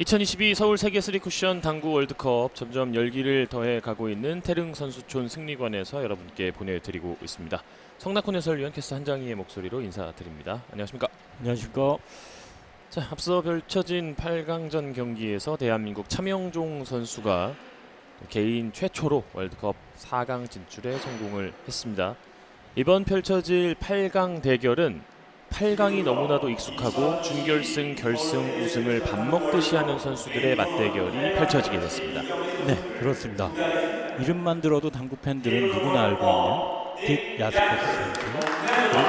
2022 서울 세계 3쿠션 당구 월드컵 점점 열기를 더해 가고 있는 태릉 선수촌 승리관에서 여러분께 보내드리고 있습니다. 성낙훈 해설위원, 캐스터 한장희의 목소리로 인사드립니다. 안녕하십니까? 안녕하십니까? 자, 앞서 펼쳐진 8강전 경기에서 대한민국 차명종 선수가 개인 최초로 월드컵 4강 진출에 성공을 했습니다. 이번 펼쳐질 8강 대결은 8강이 너무나도 익숙하고 준결승, 결승, 우승을 밥 먹듯이 하는 선수들의 맞대결이 펼쳐지게 됐습니다. 네, 그렇습니다. 이름만 들어도 당구 팬들은 누구나 알고 있는 딕 자스퍼스 선수, 그리고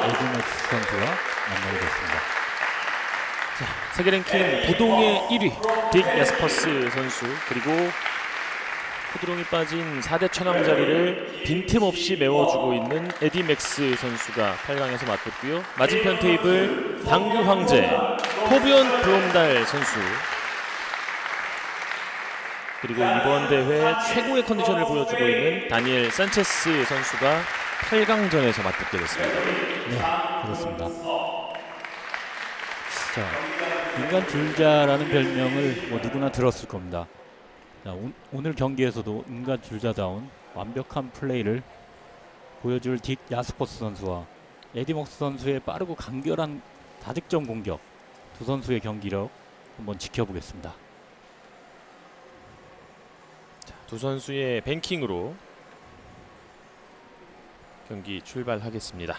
에디 맥스 선수와 만나게 됐습니다. 자, 세계 랭킹 부동의 1위 딕 자스퍼스 선수, 그리고 코드롱이 빠진 4대 천왕 자리를 빈틈없이 메워주고 있는 에디 맥스 선수가 8강에서 맞붙고요. 맞은편 테이블 당구 황제 토비언 브롬달 선수, 그리고 이번 대회 최고의 컨디션을 보여주고 있는 다니엘 산체스 선수가 8강전에서 맞붙게 됐습니다. 네, 그렇습니다. 자, 인간 줄자라는 별명을 뭐 누구나 들었을 겁니다. 자, 오늘 경기에서도 인간 줄자다운 완벽한 플레이를 보여줄 딕 야스퍼스 선수와 에디 맥스 선수의 빠르고 간결한 다득점 공격, 두 선수의 경기력 한번 지켜보겠습니다. 자, 두 선수의 뱅킹으로 경기 출발하겠습니다.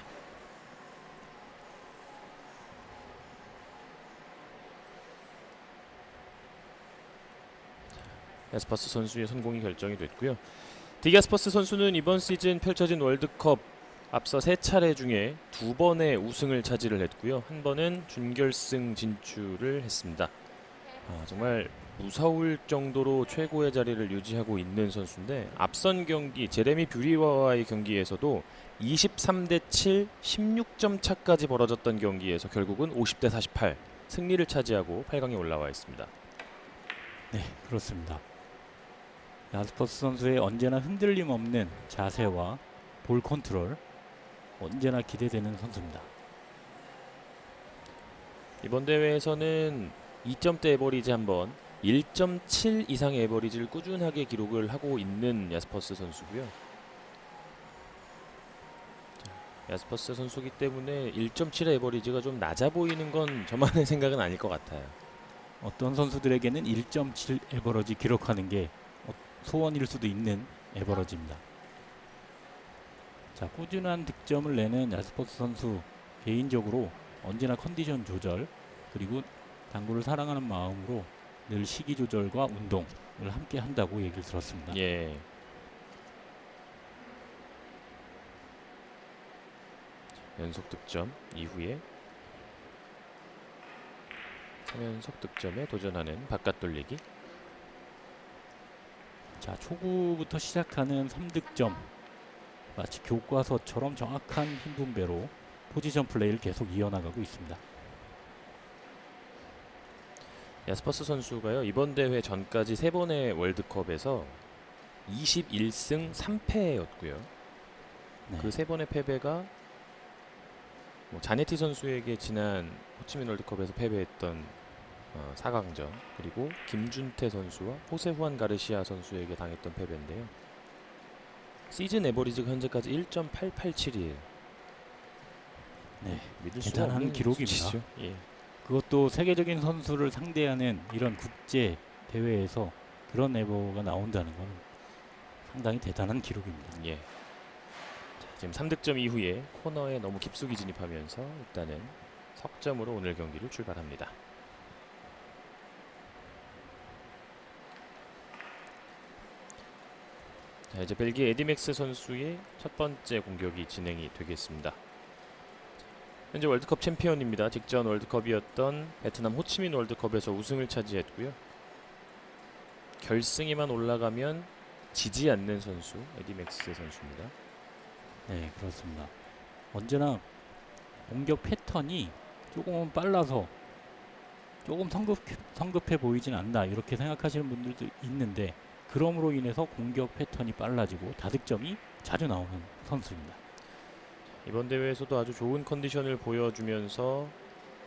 야스퍼스 선수의 성공이 결정이 됐고요. 딕 자스퍼스 선수는 이번 시즌 펼쳐진 월드컵 앞서 3차례 중에 2번의 우승을 차지를 했고요. 한 번은 준결승 진출을 했습니다. 정말 무서울 정도로 최고의 자리를 유지하고 있는 선수인데, 앞선 경기 제레미 뷰리와의 경기에서도 23대 7, 16점 차까지 벌어졌던 경기에서 결국은 50대 48 승리를 차지하고 8강에 올라와 있습니다. 네, 그렇습니다. 야스퍼스 선수의 언제나 흔들림 없는 자세와 볼 컨트롤, 언제나 기대되는 선수입니다. 이번 대회에서는 2점대 에버리지 한번, 1.7 이상의 에버리지를 꾸준하게 기록을 하고 있는 야스퍼스 선수고요. 야스퍼스 선수기 때문에 1.7의 에버리지가 좀 낮아 보이는 건 저만의 생각은 아닐 것 같아요. 어떤 선수들에게는 1.7 에버러지 기록하는 게 소원일 수도 있는 에버러지입니다. 자, 꾸준한 득점을 내는 야스퍼스 선수, 개인적으로 언제나 컨디션 조절, 그리고 당구를 사랑하는 마음으로 늘 시기 조절과 운동을 함께 한다고 얘기를 들었습니다. 예. 연속 득점 이후에 3연속 득점에 도전하는 바깥 돌리기. 자, 초구부터 시작하는 3득점, 마치 교과서처럼 정확한 힘 분배로 포지션 플레이를 계속 이어나가고 있습니다. 야스퍼스 선수가요, 이번 대회 전까지 3번의 월드컵에서 21승 3패였고요. 네. 그 3번의 패배가 뭐 자네티 선수에게 지난 호치민 월드컵에서 패배했던 4강전, 그리고 김준태 선수와 호세 후안 가르시아 선수에게 당했던 패배인데요. 시즌 에버리지가 현재까지 1.887이에요. 네, 믿을 수 없는 기록입니다. 수치죠. 예. 그것도 세계적인 선수를 상대하는 이런 국제 대회에서 그런 에버가 나온다는 건 상당히 대단한 기록입니다. 예. 자, 지금 3득점 이후에 코너에 너무 깊숙이 진입하면서 일단은 석점으로 오늘 경기를 출발합니다. 자, 이제 벨기에 에디 맥스 선수의 첫 번째 공격이 진행이 되겠습니다. 현재 월드컵 챔피언입니다. 직전 월드컵이었던 베트남 호치민 월드컵에서 우승을 차지했고요. 결승에만 올라가면 지지 않는 선수, 에디 맥스 선수입니다. 네, 그렇습니다. 언제나 공격 패턴이 조금은 빨라서 조금 성급해 보이진 않나, 이렇게 생각하시는 분들도 있는데, 그럼으로 인해서 공격 패턴이 빨라지고 다득점이 자주 나오는 선수입니다. 이번 대회에서도 아주 좋은 컨디션을 보여주면서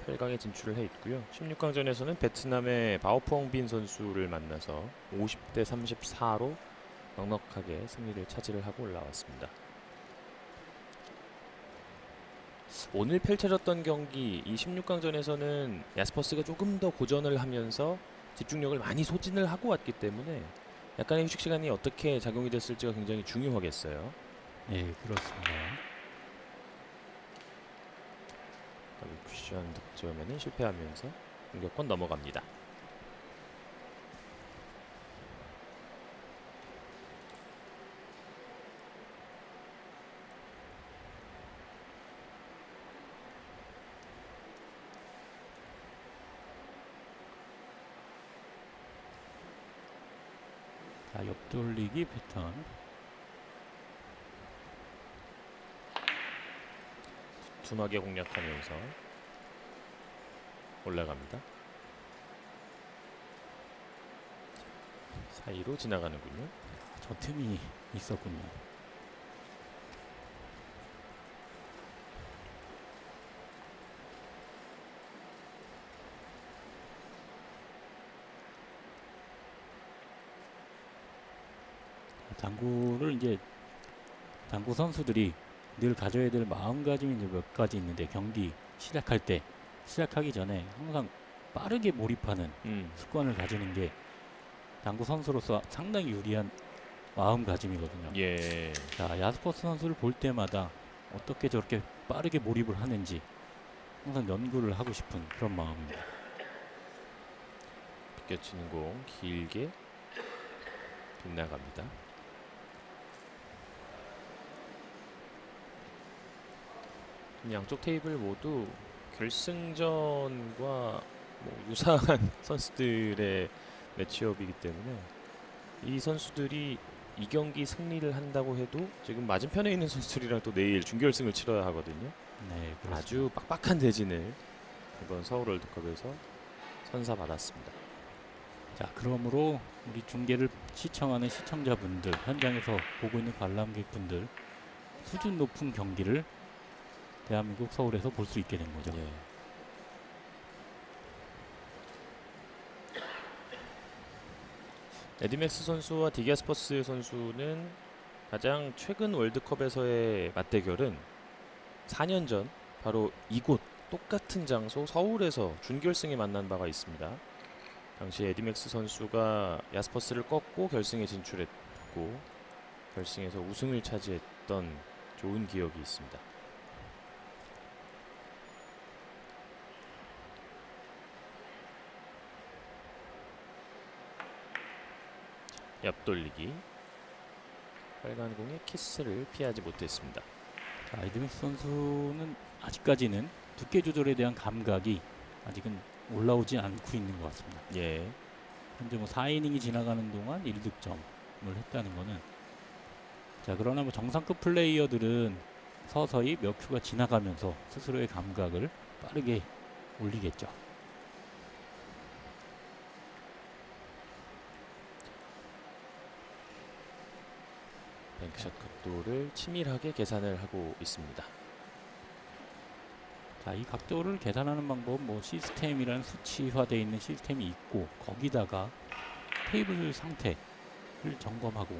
8강에 진출을 해 있고요. 16강전에서는 베트남의 바오푸엉빈 선수를 만나서 50대 34로 넉넉하게 승리를 차지를 하고 올라왔습니다. 오늘 펼쳐졌던 경기 이 16강전에서는 야스퍼스가 조금 더 고전을 하면서 집중력을 많이 소진을 하고 왔기 때문에 약간의 휴식 시간이 어떻게 작용이 됐을지가 굉장히 중요하겠어요. 네, 그렇습니다. 쿠션 득점에는 실패하면서 공격권 넘어갑니다. 자, 옆돌리기 패턴. 두툼하게 공략하면서 올라갑니다. 사이로 지나가는군요. 저 틈이 있었군요. 당구를 이제 당구 선수들이 늘 가져야 될 마음가짐이 이제 몇 가지 있는데, 경기 시작할 때 시작하기 전에 항상 빠르게 몰입하는 습관을 가지는 게 당구 선수로서 상당히 유리한 마음가짐이거든요. 예. 자, 야스퍼스 선수를 볼 때마다 어떻게 저렇게 빠르게 몰입을 하는지 항상 연구를 하고 싶은 그런 마음입니다. 비껴치는 공 길게 빗나갑니다. 양쪽 테이블 모두 결승전과 뭐 유사한 선수들의 매치업이기 때문에 이 선수들이 이 경기 승리를 한다고 해도 지금 맞은편에 있는 선수들이랑 또 내일 준결승을 치러야 하거든요. 네, 그렇습니다. 아주 빡빡한 대진을 이번 서울 월드컵에서 선사받았습니다. 자, 그러므로 우리 중계를 시청하는 시청자분들, 현장에서 보고 있는 관람객분들, 수준 높은 경기를 대한민국 서울에서 볼 수 있게 된 거죠. 예. 에디 맥스 선수와 딕 자스퍼스 선수는 가장 최근 월드컵에서의 맞대결은 4년 전 바로 이곳 똑같은 장소 서울에서 준결승에 만난 바가 있습니다. 당시 에디 맥스 선수가 야스퍼스를 꺾고 결승에 진출했고 결승에서 우승을 차지했던 좋은 기억이 있습니다. 옆돌리기. 빨간 공에 키스를 피하지 못했습니다. 자, 에디맥스 선수는 아직까지는 두께 조절에 대한 감각이 아직은 올라오지 않고 있는 것 같습니다. 예. 현재 뭐 4이닝이 지나가는 동안 1득점을 했다는 거는, 자, 그러나 뭐 정상급 플레이어들은 서서히 몇 큐가 지나가면서 스스로의 감각을 빠르게 올리겠죠. 뱅크샷 각도를 치밀하게 계산을 하고 있습니다. 자, 이 각도를 계산하는 방법, 뭐 시스템이라는 수치화되어 있는 시스템이 있고 거기다가 테이블 상태를 점검하고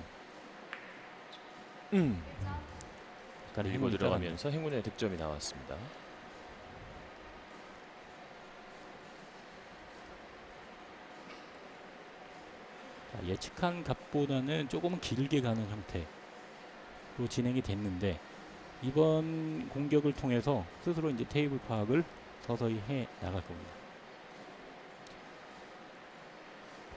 밀고 들어가면서 행운의 득점이 나왔습니다. 자, 예측한 값보다는 조금은 길게 가는 형태 로 진행이 됐는데, 이번 공격을 통해서 스스로 이제 테이블 파악을 서서히 해 나갈 겁니다.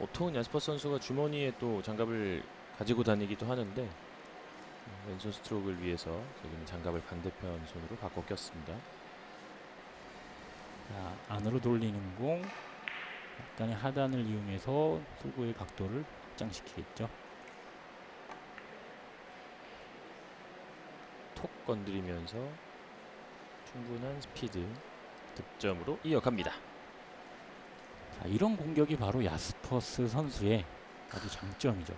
보통은 야스퍼스 선수가 주머니에 또 장갑을 가지고 다니기도 하는데 왼손 스트로크를 위해서 지금 장갑을 반대편 손으로 바꿔 꼈습니다. 자, 안으로 돌리는 공, 약간의 하단을 이용해서 투구의 각도를 확장시키겠죠. 톡 건드리면서 충분한 스피드 득점으로 이어갑니다. 자, 이런 공격이 바로 야스퍼스 선수의 아주 장점이죠.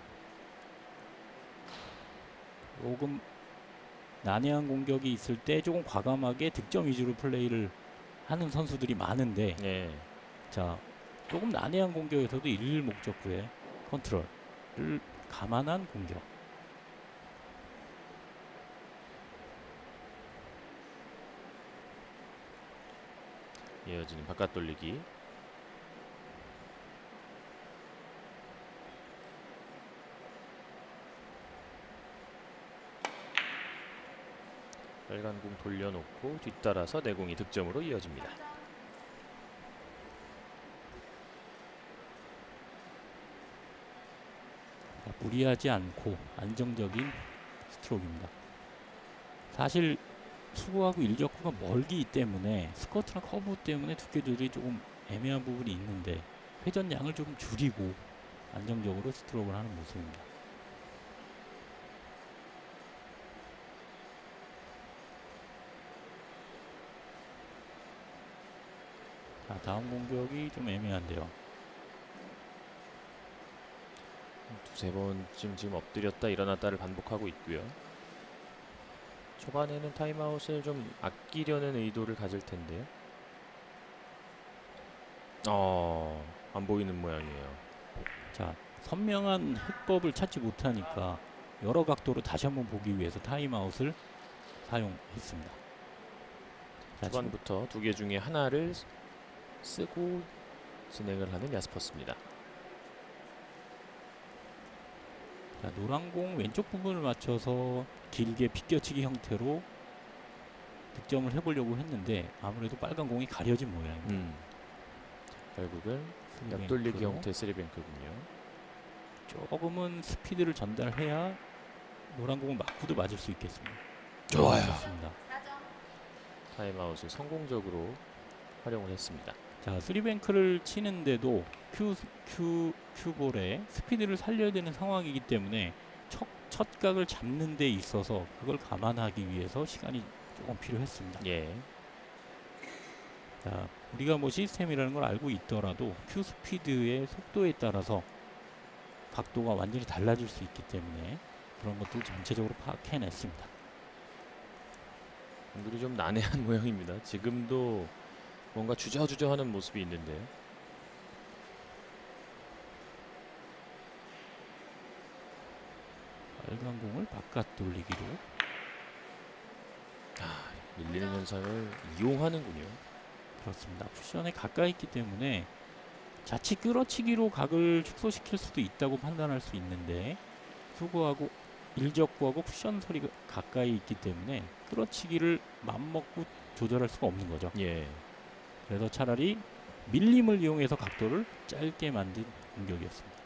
조금 난해한 공격이 있을 때 조금 과감하게 득점 위주로 플레이를 하는 선수들이 많은데 네. 자 조금 난해한 공격에서도 일일 목적구의 컨트롤을 감안한 공격. 이어지는 바깥 돌리기. 빨간 공 돌려놓고 뒤따라서 내공이 득점으로 이어집니다. 무리하지 않고 안정적인 스트로크입니다. 사실 수구하고 일적구가 멀기 때문에 스커트랑 커브 때문에 두께 조절이 조금 애매한 부분이 있는데 회전량을 조금 줄이고 안정적으로 스트로크를 하는 모습입니다. 자, 다음 공격이 좀 애매한데요. 두세 번쯤 지금 엎드렸다 일어났다를 반복하고 있고요. 초반에는 타임아웃을 좀 아끼려는 의도를 가질 텐데요. 안 보이는 모양이에요. 자, 선명한 해법을 찾지 못하니까 여러 각도로 다시 한번 보기 위해서 타임아웃을 사용했습니다. 초반부터 두 개 중에 하나를 쓰고 진행을 하는 야스퍼스입니다. 자, 노란 공 왼쪽 부분을 맞춰서 길게 빗겨치기 형태로 득점을 해보려고 했는데 아무래도 빨간 공이 가려진 모양입니다. 결국은 옆돌리기 형태의 3뱅크군요. 조금은 스피드를 전달해야 노란 공은 맞고도 맞을 수 있겠습니다. 좋아요. 맞습니다. 타임아웃을 성공적으로 활용을 했습니다. 자, 3뱅크를 치는데도 큐볼에 스피드를 살려야 되는 상황이기 때문에 첫 각을 잡는 데 있어서 그걸 감안하기 위해서 시간이 조금 필요했습니다. 예. 자, 우리가 뭐 시스템이라는 걸 알고 있더라도 큐 스피드의 속도에 따라서 각도가 완전히 달라질 수 있기 때문에 그런 것들을 전체적으로 파악해냈습니다. 공들이 좀 난해한 모양입니다. 지금도 뭔가 주저주저하는 모습이 있는데요. 빨간 공을 바깥 돌리기로. 밀리는 현상을 이용하는군요. 그렇습니다. 쿠션에 가까이 있기 때문에 자칫 끌어치기로 각을 축소시킬 수도 있다고 판단할 수 있는데 수구하고 일적구하고 쿠션 서리가 가까이 있기 때문에 끌어치기를 맘먹고 조절할 수가 없는 거죠. 예. 그래서 차라리 밀림을 이용해서 각도를 짧게 만든 공격이었습니다.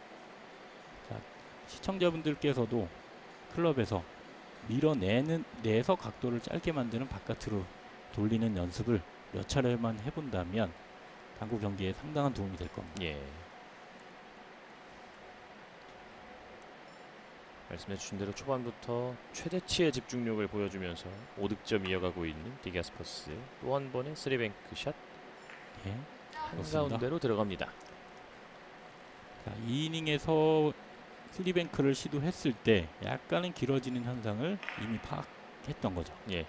자, 시청자분들께서도 클럽에서 밀어내서 각도를 짧게 만드는 바깥으로 돌리는 연습을 몇 차례만 해본다면 당구 경기에 상당한 도움이 될 겁니다. 예. 말씀해주신 대로 초반부터 최대치의 집중력을 보여주면서 5득점 이어가고 있는 디가스퍼스 또 한 번의 3뱅크 샷. 예, 한가운데로 들어갑니다. 자, 이 이닝에서 3뱅크를 시도했을 때 약간은 길어지는 현상을 이미 파악했던 거죠. 예.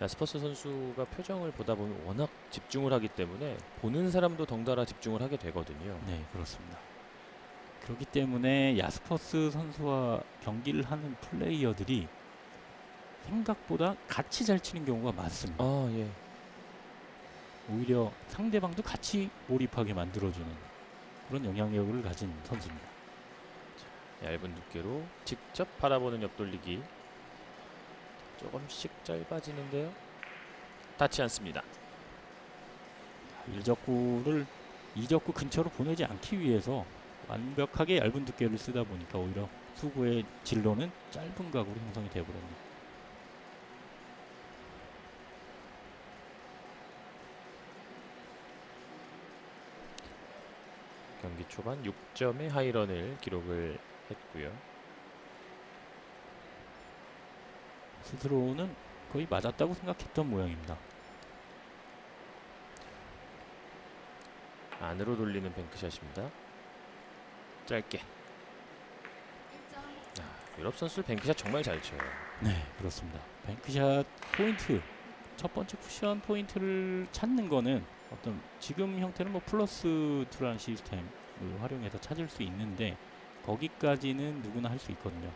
야스퍼스 선수가 표정을 보다 보면 워낙 집중을 하기 때문에 보는 사람도 덩달아 집중을 하게 되거든요. 네, 그렇습니다. 그렇기 때문에 야스퍼스 선수와 경기를 하는 플레이어들이 생각보다 같이 잘 치는 경우가 많습니다. 예. 오히려 상대방도 같이 몰입하게 만들어주는 그런 영향력을 가진 선수입니다. 얇은 두께로 직접 바라보는 옆돌리기. 조금씩 짧아지는데요. 닿지 않습니다. 일적구를 이적구 근처로 보내지 않기 위해서 완벽하게 얇은 두께를 쓰다 보니까 오히려 수구의 진로는 짧은 각으로 형성이 되어버렸네요. 경기 초반 6점의 하이런을 기록을 했고요. 스스로는 거의 맞았다고 생각했던 모양입니다. 안으로 돌리는 뱅크샷입니다. 짧게. 유럽 선수 뱅크샷 정말 잘 쳐요. 네, 그렇습니다. 뱅크샷 포인트, 첫 번째 쿠션 포인트를 찾는 거는 어떤 지금 형태는 뭐 플러스 투라는 시스템을 활용해서 찾을 수 있는데 거기까지는 누구나 할 수 있거든요.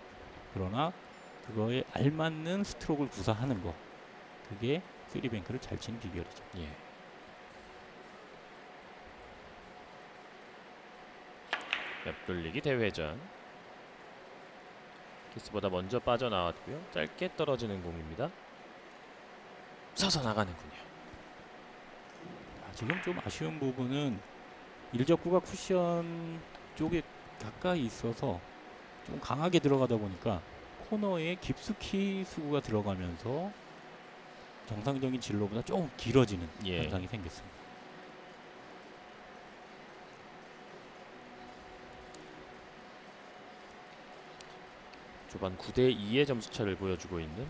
그러나 그거에 알맞는 스트로크를 구사하는 거, 그게 3뱅크를 잘 치는 비결이죠. 예. 옆돌리기 대회전. 키스보다 먼저 빠져나왔고요. 짧게 떨어지는 공입니다. 서서 나가는군요. 지금 좀 아쉬운 부분은 1적구가 쿠션 쪽에 가까이 있어서 좀 강하게 들어가다 보니까 코너에 깊숙이 수구가 들어가면서 정상적인 진로보다 조금 길어지는, 예, 현상이 생겼습니다. 초반 9대2의 점수차를 보여주고 있는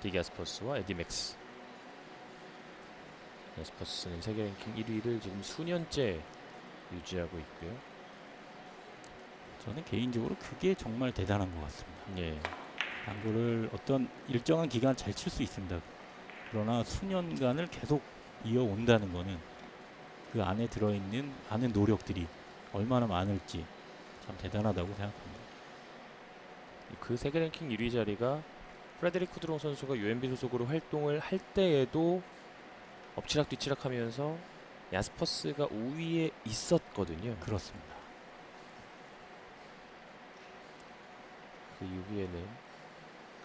딕 자스퍼스와 에디 맥스. 자스퍼스는 세계 랭킹 1위를 지금 수년째 유지하고 있고요. 저는 개인적으로 그게 정말 대단한 것 같습니다. 예. 당구를 어떤 일정한 기간 잘 칠 수 있습니다. 그러나 수년간을 계속 이어온다는 거는 그 안에 들어있는 많은 노력들이 얼마나 많을지 참 대단하다고 생각합니다. 그 세계 랭킹 1위 자리가 프레데릭 쿠드롱 선수가 UMB 소속으로 활동을 할 때에도 엎치락뒤치락 하면서 야스퍼스가 5위에 있었거든요. 그렇습니다. 그 6위에는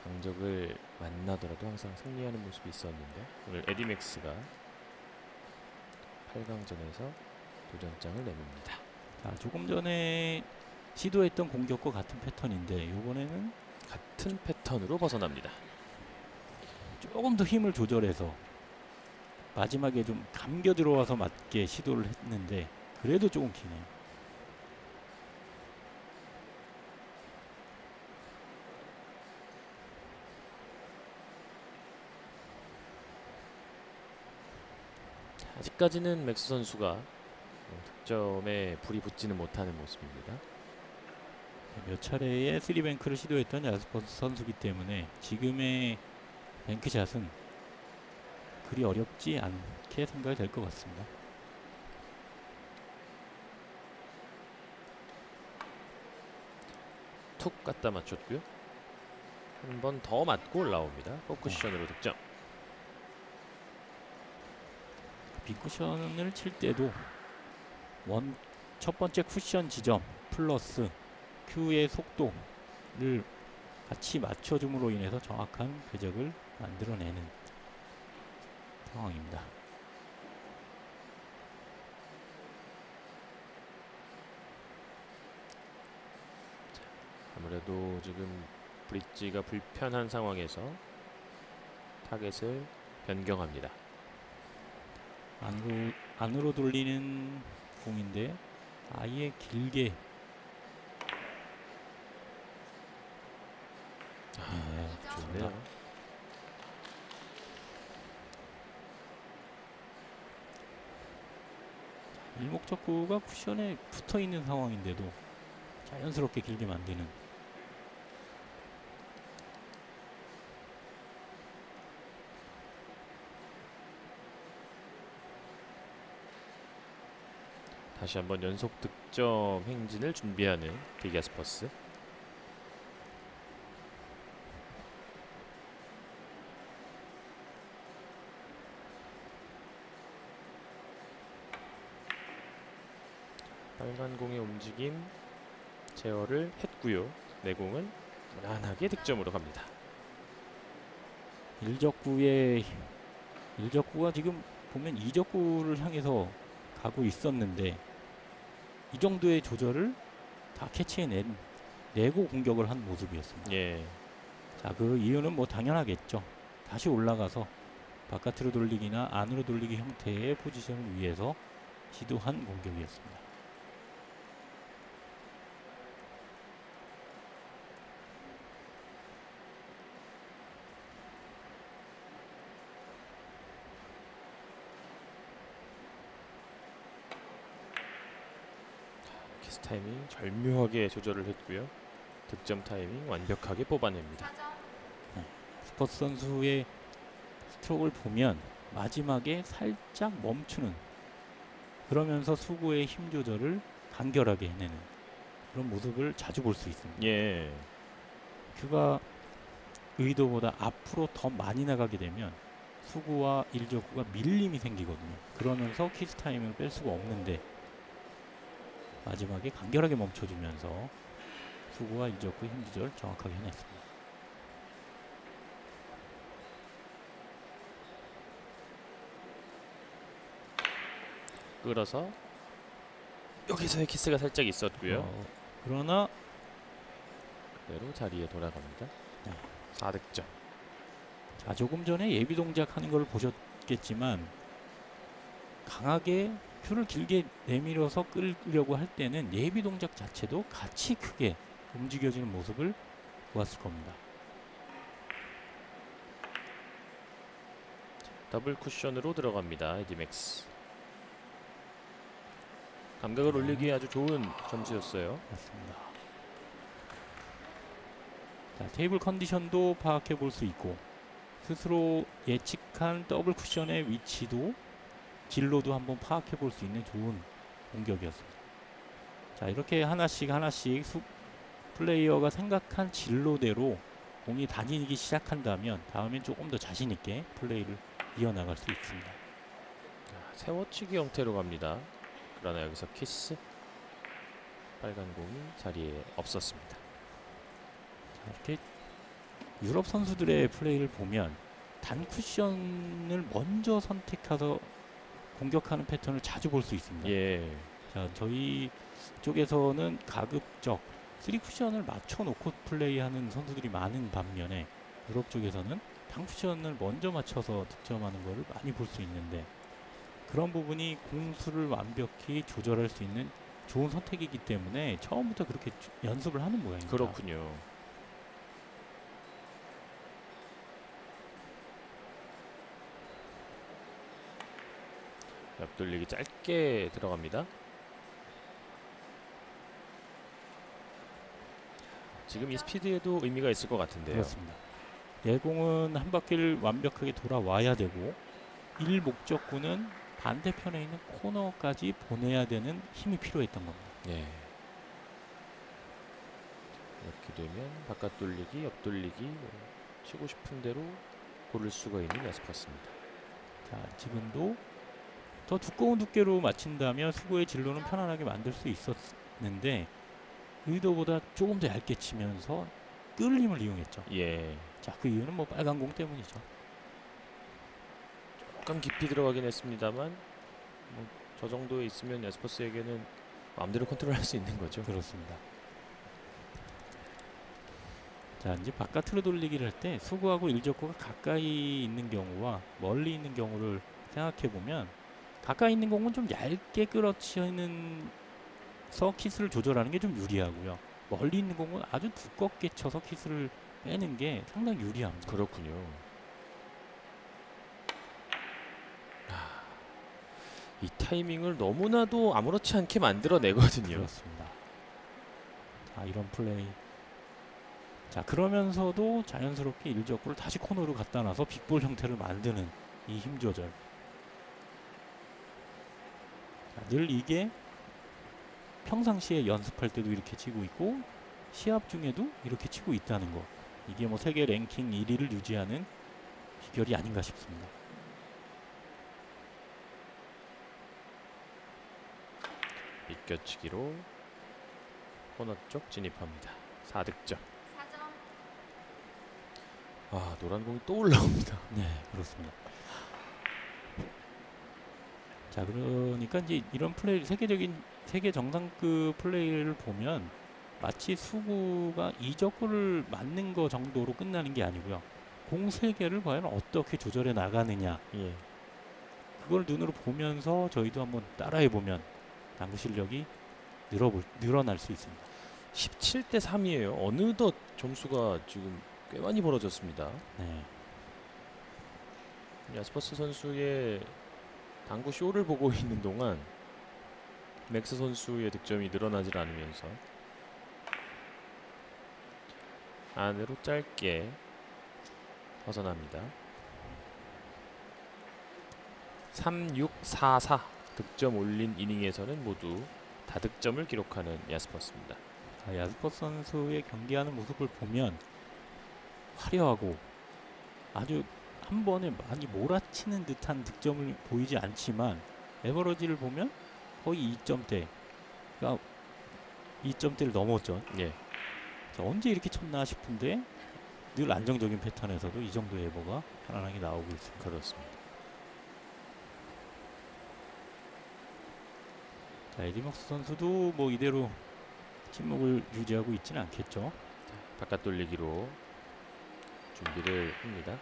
강적을 만나더라도 항상 승리하는 모습이 있었는데 오늘 에디 맥스가 8강전에서 도전장을 내밉니다. 아, 조금 전에 시도했던 공격과 같은 패턴인데 이번에는 같은 패턴으로 벗어납니다. 조금 더 힘을 조절해서 마지막에 좀 감겨 들어와서 맞게 시도를 했는데 그래도 조금 기네요. 아직까지는 맥스 선수가 득점에 불이 붙지는 못하는 모습입니다. 몇 차례의 3뱅크를 시도했던 야스퍼스 선수기 때문에 지금의 뱅크샷은 그리 어렵지 않게 생각이 될 것 같습니다. 툭 갖다 맞췄고요. 한 번 더 맞고 올라옵니다. 포쿠션으로 득점. 빅쿠션을 칠 때도 첫 번째 쿠션 지점 플러스 큐의 속도를 같이 맞춰줌으로 인해서 정확한 궤적을 만들어내는 상황입니다. 아무래도 지금 브릿지가 불편한 상황에서 타겟을 변경합니다. 안으로 돌리는 공인데 아예 길게, 좋네요. 일목적구가 쿠션에 붙어있는 상황인데도 자연스럽게 길게 만드는. 다시 한번 연속 득점 행진을 준비하는 딕 자스퍼스. 빨간 공의 움직임 제어를 했고요. 내공은 무난하게 득점으로 갑니다. 1적구가 지금 보면 2적구를 향해서 가고 있었는데 이 정도의 조절을 다 캐치해낸, 내고 공격을 한 모습이었습니다. 예. 자, 그 이유는 뭐 당연하겠죠. 다시 올라가서 바깥으로 돌리기나 안으로 돌리기 형태의 포지션을 위해서 시도한 공격이었습니다. 타이밍 절묘하게 조절을 했고요. 득점 타이밍 완벽하게 뽑아냅니다. 네. 스포츠 선수의 스트로크를 보면 마지막에 살짝 멈추는, 그러면서 수구의 힘 조절을 간결하게 해내는 그런 모습을 자주 볼 수 있습니다. 예. 큐가 의도보다 앞으로 더 많이 나가게 되면 수구와 일적구가 밀림이 생기거든요. 그러면서 키스 타임을 뺄 수가 없는데 마지막에 간결하게 멈춰주면서 수구와 일적구 힘 조절 정확하게 해냈습니다. 끌어서 여기서의 키스가 살짝 있었고요. 그러나 그대로 자리에 돌아갑니다. 네. 4득점. 자, 조금 전에 예비 동작하는 걸 보셨겠지만 강하게 큐를 길게 내밀어서 끌려고 할 때는 예비 동작 자체도 같이 크게 움직여지는 모습을 보았을 겁니다. 더블 쿠션으로 들어갑니다. 에디 맥스. 감각을 올리기에 아주 좋은 점수였어요. 맞습니다. 자, 테이블 컨디션도 파악해 볼 수 있고 스스로 예측한 더블 쿠션의 위치도 진로도 한번 파악해 볼 수 있는 좋은 공격이었습니다. 자, 이렇게 하나씩 하나씩 플레이어가 생각한 진로대로 공이 다니기 시작한다면 다음엔 조금 더 자신 있게 플레이를 이어나갈 수 있습니다. 자, 세워치기 형태로 갑니다. 그러나 여기서 키스. 빨간 공이 자리에 없었습니다. 자, 이렇게 유럽 선수들의 플레이를 보면 단쿠션을 먼저 선택해서 공격하는 패턴을 자주 볼 수 있습니다. 예. 자, 저희 쪽에서는 가급적 3쿠션을 맞춰놓고 플레이하는 선수들이 많은 반면에 유럽 쪽에서는 단쿠션을 먼저 맞춰서 득점하는 것을 많이 볼 수 있는데 그런 부분이 공수를 완벽히 조절할 수 있는 좋은 선택이기 때문에 처음부터 그렇게 연습을 하는 모양입니다. 그렇군요. 옆돌리기 짧게 들어갑니다. 지금 이 스피드에도 의미가 있을 것 같은데요. 그렇습니다. 내공은 한 바퀴를 완벽하게 돌아와야 되고 일 목적구는 반대편에 있는 코너까지 보내야 되는 힘이 필요했던 겁니다. 네. 이렇게 되면 바깥 돌리기, 옆 돌리기 치고 싶은 대로 고를 수가 있는 야수 같습니다. 자, 지금도 더 두꺼운 두께로 맞춘다면 수구의 진로는 편안하게 만들 수 있었는데 의도보다 조금 더 얇게 치면서 끌림을 이용했죠. 예. 자, 그 이유는 뭐 빨간 공 때문이죠. 약간 깊이 들어가긴 했습니다만 뭐 저 정도에 있으면 야스퍼스에게는 마음대로 컨트롤할 수 있는 거죠. 그렇습니다. 자, 이제 바깥으로 돌리기를 할 때 수구하고 일적구가 가까이 있는 경우와 멀리 있는 경우를 생각해 보면 가까이 있는 공은 좀 얇게 끌어치는 서 키스를 조절하는 게 좀 유리하고요. 멀리 있는 공은 아주 두껍게 쳐서 키스를 빼는 게 상당히 유리합니다. 그렇군요. 이 타이밍을 너무나도 아무렇지 않게 만들어내거든요. 그렇습니다. 자, 이런 플레이. 자, 그러면서도 자연스럽게 일적구를 다시 코너로 갖다 놔서 빅볼 형태를 만드는 이 힘 조절. 자, 늘 이게 평상시에 연습할 때도 이렇게 치고 있고 시합 중에도 이렇게 치고 있다는 거. 이게 뭐 세계 랭킹 1위를 유지하는 비결이 아닌가 싶습니다. 이겨치기로 코너 쪽 진입합니다. 4득점. 아, 노란 공이 또 올라옵니다. 네, 그렇습니다. 자, 그러니까 이제 이런 플레이, 세계 정상급 플레이를 보면 마치 수구가 이적구를 맞는 거 정도로 끝나는 게 아니고요. 공 세 개를 과연 어떻게 조절해 나가느냐. 예. 그걸 눈으로 보면서 저희도 한번 따라해 보면 당구 실력이 늘어날 수 있습니다. 17대 3이에요. 어느덧 점수가 지금 꽤 많이 벌어졌습니다. 네. 야스퍼스 선수의 당구 쇼를 보고 있는 동안 맥스 선수의 득점이 늘어나질 않으면서 안으로 짧게 벗어납니다. 3-6-4-4 득점 올린 이닝에서는 모두 다득점을 기록하는 야스퍼스입니다. 야스퍼스 선수의 경기하는 모습을 보면 화려하고 아주 한 번에 많이 몰아치는 듯한 득점을 보이지 않지만 에버러지를 보면 거의 2점대, 그러니까 2점대를 넘었죠. 예. 언제 이렇게 쳤나 싶은데 늘 안정적인 패턴에서도 이 정도의 에버가 편안하게 나오고 있습니다. 그렇습니다. 자, 에디 먹스 선수도 뭐 이대로 침묵을 유지하고 있지는 않겠죠. 바깥 돌리기로 준비를 합니다.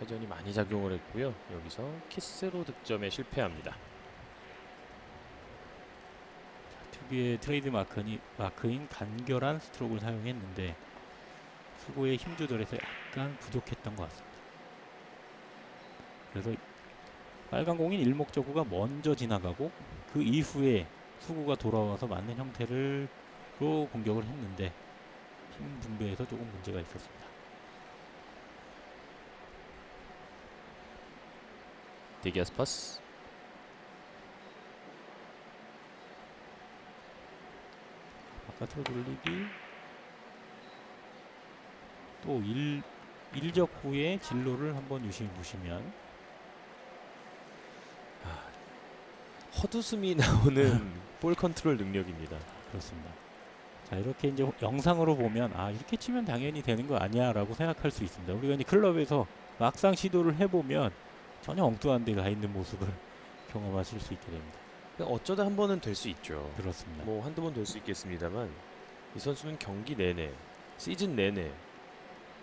회전이 많이 작용을 했고요. 여기서 키스로 득점에 실패합니다. 투비의 트레이드 마크인 간결한 스트로크를 사용했는데 수고의 힘 조절에서 약간 부족했던 것 같습니다. 그래서 빨간 공인 일목저구가 먼저 지나가고 그 이후에 수구가 돌아와서 맞는 형태로 공격을 했는데 힘 분배에서 조금 문제가 있었습니다. 딕 자스퍼스 바깥으로 돌리기, 또 일적 후에 진로를 한번 유심히 보시면 헛웃음이 나오는 볼 컨트롤 능력입니다. 그렇습니다. 자, 이렇게 이제 영상으로 보면 아, 이렇게 치면 당연히 되는 거 아니야 라고 생각할 수 있습니다. 우리가 이제 클럽에서 막상 시도를 해보면 전혀 엉뚱한 데 가 있는 모습을 경험하실 수 있게 됩니다. 어쩌다 한 번은 될 수 있죠. 그렇습니다. 뭐 한두 번 될 수 있겠습니다만 이 선수는 경기 내내, 시즌 내내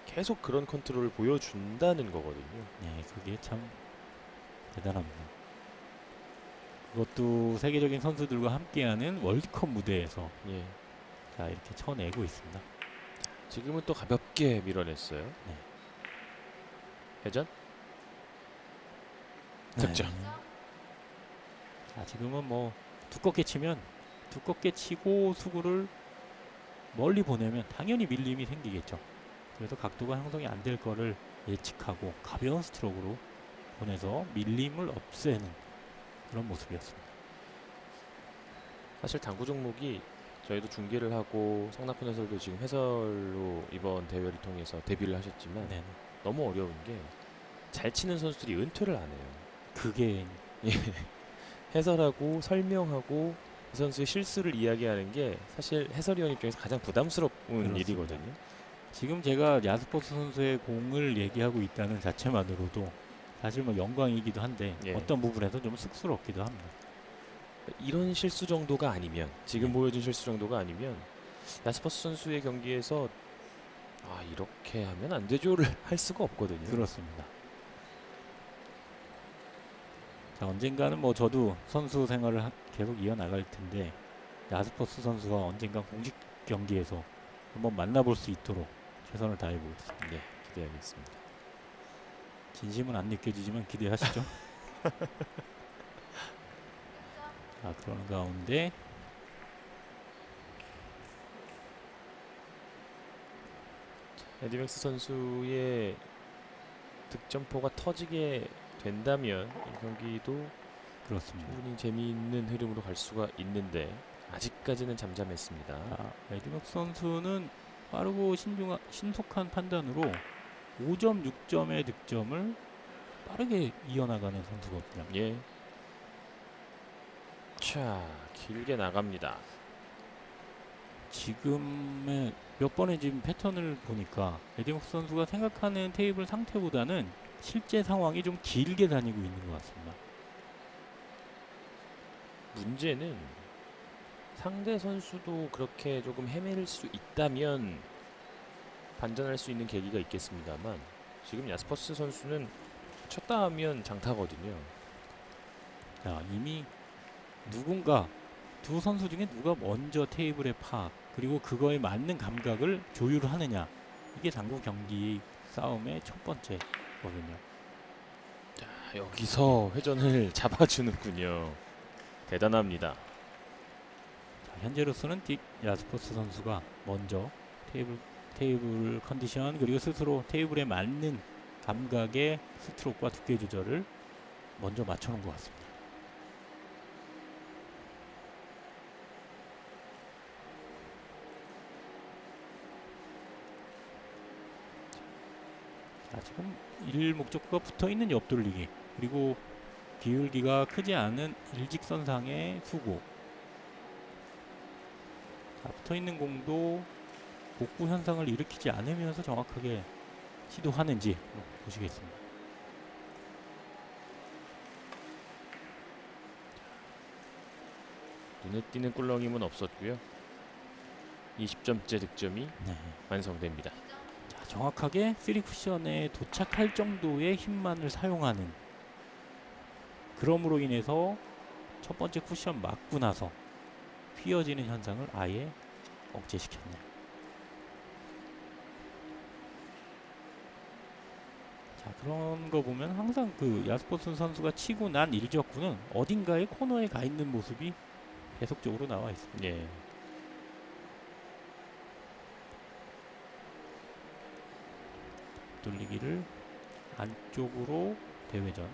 계속 그런 컨트롤을 보여준다는 거거든요. 네, 그게 참 대단합니다. 그것도 세계적인 선수들과 함께하는 월드컵 무대에서 예. 자, 이렇게 쳐내고 있습니다. 지금은 또 가볍게 밀어냈어요. 네. 회전? 득점. 네. 지금은 뭐 두껍게 치면 두껍게 치고 수구를 멀리 보내면 당연히 밀림이 생기겠죠. 그래서 각도가 형성이 안 될 거를 예측하고 가벼운 스트로크로 보내서 밀림을 없애는 그런 모습이었습니다. 사실 당구 종목이 저희도 중계를 하고 성낙훈 해설도 지금 해설로 이번 대회를 통해서 데뷔를 하셨지만 네네. 너무 어려운 게 잘 치는 선수들이 은퇴를 안 해요. 그게 예. 해설하고 설명하고 이 선수의 실수를 이야기하는 게 사실 해설위원 입장에서 가장 부담스러운 그렇습니다. 일이거든요. 지금 제가 야스퍼스 선수의 공을 얘기하고 있다는 자체만으로도 사실 뭐 영광이기도 한데 예. 어떤 부분에서 좀 쑥스럽기도 합니다. 이런 실수 정도가 아니면 지금 예. 보여준 실수 정도가 아니면 야스퍼스 선수의 경기에서 아, 이렇게 하면 안 되죠를 할 수가 없거든요. 그렇습니다. 자, 언젠가는 뭐 저도 선수 생활을 계속 이어나갈 텐데 야스퍼스 선수가 언젠가 공식 경기에서 한번 만나볼 수 있도록 최선을 다해보겠습니다. 네, 기대하겠습니다. 진심은 안 느껴지지만 기대하시죠. 자, 그런 가운데 에디 맥스 선수의 득점포가 터지게 된다면 이 경기도 그렇습니다. 충분히 재미있는 흐름으로 갈 수가 있는데 아직까지는 잠잠했습니다. 아, 에디 맥스 선수는 빠르고 신속한 판단으로 5점, 6점의 득점을 빠르게 이어나가는 선수거든요. 예. 자, 길게 나갑니다. 지금의 몇 번의 지금 패턴을 보니까 에디 맥스 선수가 생각하는 테이블 상태보다는 실제 상황이 좀 길게 다니고 있는 것 같습니다. 문제는 상대 선수도 그렇게 조금 헤맬 수 있다면 반전할 수 있는 계기가 있겠습니다만 지금 야스퍼스 선수는 쳤다 하면 장타거든요. 자, 이미 누군가 두 선수 중에 누가 먼저 테이블의 파악 그리고 그거에 맞는 감각을 조율을 하느냐, 이게 당구 경기 싸움의 첫 번째 거든요. 자, 여기서 회전을 잡아주는군요. 대단합니다. 자, 현재로서는 딕 야스퍼스 선수가 먼저 테이블 컨디션 그리고 스스로 테이블에 맞는 감각의 스트로크와 두께 조절을 먼저 맞춰놓은 것 같습니다. 자, 지금 1 목적구가 붙어있는 옆돌리기 그리고 기울기가 크지 않은 일직선상의 수고. 자, 붙어있는 공도 복부 현상을 일으키지 않으면서 정확하게 시도하는지 보시겠습니다. 눈에 띄는 꿀렁임은 없었고요. 20점째 득점이 완성됩니다. 자, 정확하게 3쿠션에 도착할 정도의 힘만을 사용하는, 그럼으로 인해서 첫 번째 쿠션 맞고 나서 휘어지는 현상을 아예 억제시켰네요. 자, 그런 거 보면 항상 그 야스포슨 선수가 치고 난 일적구는 어딘가에 코너에 가 있는 모습이 계속적으로 나와 있습니다. 예. 돌리기를 안쪽으로 대회전.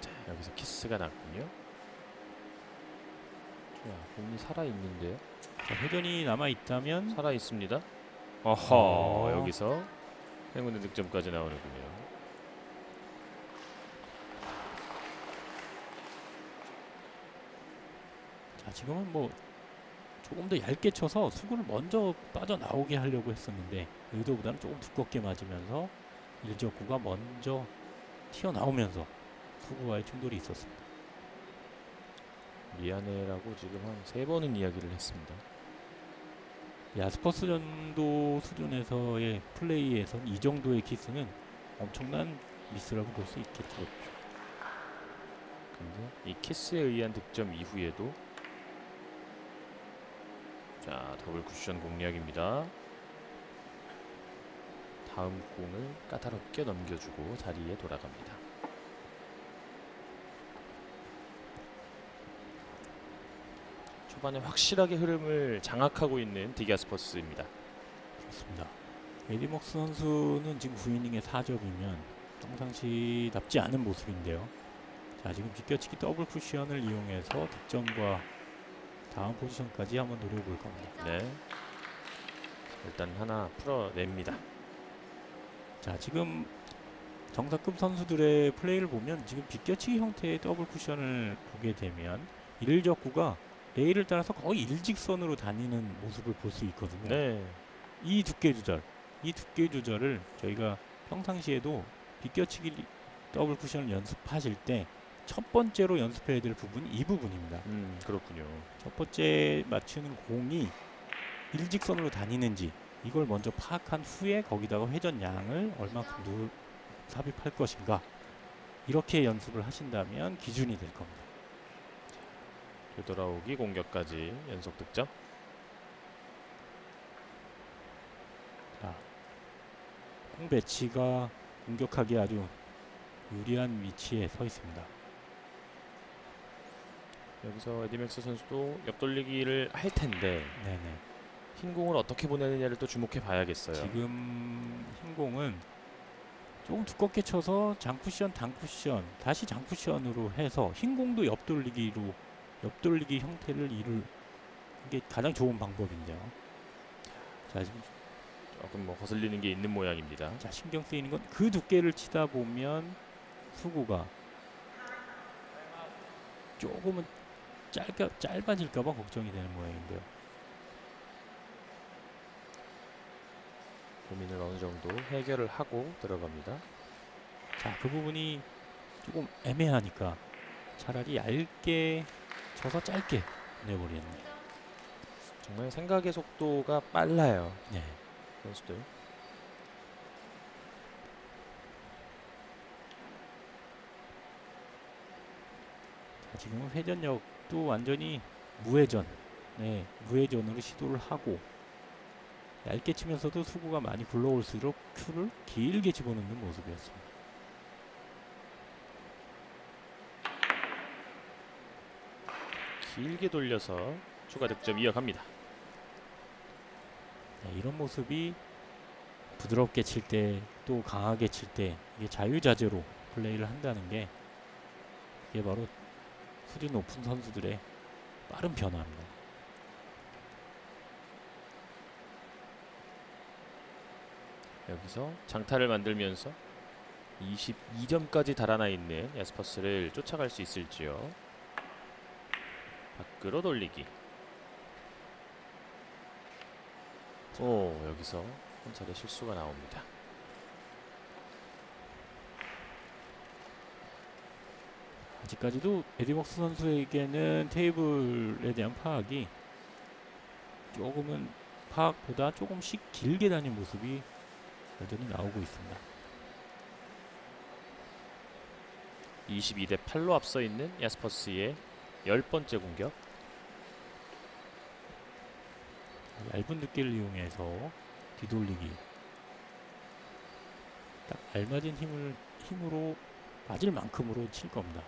자, 여기서 키스가 났군요. 자, 공이 살아있는데요. 자, 회전이 남아있다면 살아있습니다. 어허, 여기서 행운의 득점까지 나오는군요. 자, 지금은 뭐 조금 더 얇게 쳐서 수구를 먼저 빠져나오게 하려고 했었는데 의도보다는 조금 두껍게 맞으면서 일적구가 먼저 튀어나오면서 수구와의 충돌이 있었습니다. 미안해라고 지금 한 3번은 이야기를 했습니다. 야스퍼스 전도 수준에서의 플레이에선 이 정도의 키스는 엄청난 미스라고 볼 수 있겠죠. 근데 이 키스에 의한 득점 이후에도, 자, 더블 쿠션 공략입니다. 다음 공을 까다롭게 넘겨주고 자리에 돌아갑니다. 초반에 확실하게 흐름을 장악하고 있는 딕 야스퍼스입니다. 그렇습니다. 에디 먹스 선수는 지금 9이닝의 4접이면 평상시답지 않은 모습인데요. 자, 지금 비껴치기 더블 쿠션을 이용해서 득점과 다음 포지션까지 한번 노려볼 겁니다. 네. 일단 하나 풀어냅니다. 자, 지금 정상급 선수들의 플레이를 보면 지금 비껴치기 형태의 더블 쿠션을 보게 되면 일적구가 레일을 따라서 거의 일직선으로 다니는 모습을 볼 수 있거든요. 네. 이 두께 조절, 이 두께 조절을 저희가 평상시에도 비껴치기 더블 쿠션을 연습하실 때 첫 번째로 연습해야 될 부분이 이 부분입니다. 그렇군요. 첫 번째 맞추는 공이 일직선으로 다니는지 이걸 먼저 파악한 후에 거기다가 회전량을 얼마큼 삽입할 것인가, 이렇게 연습을 하신다면 기준이 될 겁니다. 되돌아오기 공격까지 연속 득점. 자, 공 배치가 공격하기에 아주 유리한 위치에 서 있습니다. 여기서 에디 맥스 선수도 옆돌리기를 할 텐데, 네네, 흰 공을 어떻게 보내느냐를 또 주목해 봐야겠어요. 지금 흰 공은 조금 두껍게 쳐서 장쿠션, 단쿠션, 다시 장쿠션으로 해서 흰 공도 옆돌리기로, 옆돌리기 형태를 이룰 게 가장 좋은 방법인데요. 자, 지금 조금 뭐 거슬리는 게 있는 모양입니다. 자, 신경 쓰이는 건 그 두께를 치다 보면 수구가 조금은 짧아질까봐 걱정이 되는 모양인데요. 고민을 어느 정도 해결을 하고 들어갑니다. 자, 그 부분이 조금 애매하니까 차라리 얇게 쳐서 짧게 내버리네요. 정말 생각의 속도가 빨라요. 네. 선수들. 자, 지금은 회전력도 완전히 무회전, 네, 무회전으로 시도를 하고 얇게 치면서도 수구가 많이 굴러올수록 큐를 길게 집어넣는 모습이었습니다. 길게 돌려서 추가 득점 이어갑니다. 네, 이런 모습이 부드럽게 칠 때 또 강하게 칠 때 이게 자유자재로 플레이를 한다는 게 이게 바로 수준 높은 선수들의 빠른 변화입니다. 여기서 장타를 만들면서 22점까지 달아나 있는 야스퍼스를 쫓아갈 수 있을지요. 밖으로 돌리기. 오, 여기서 한 차례 실수가 나옵니다. 아직까지도 에디 머크스 선수에게는 테이블에 대한 파악이 조금은 파악보다 조금씩 길게 다닌 모습이 여전히 나오고 있습니다. 22대 8로 앞서 있는 야스퍼스의 10번째 공격. 얇은 두께를 이용해서 뒤돌리기. 딱 알맞은 힘으로 맞을 만큼으로 칠 겁니다.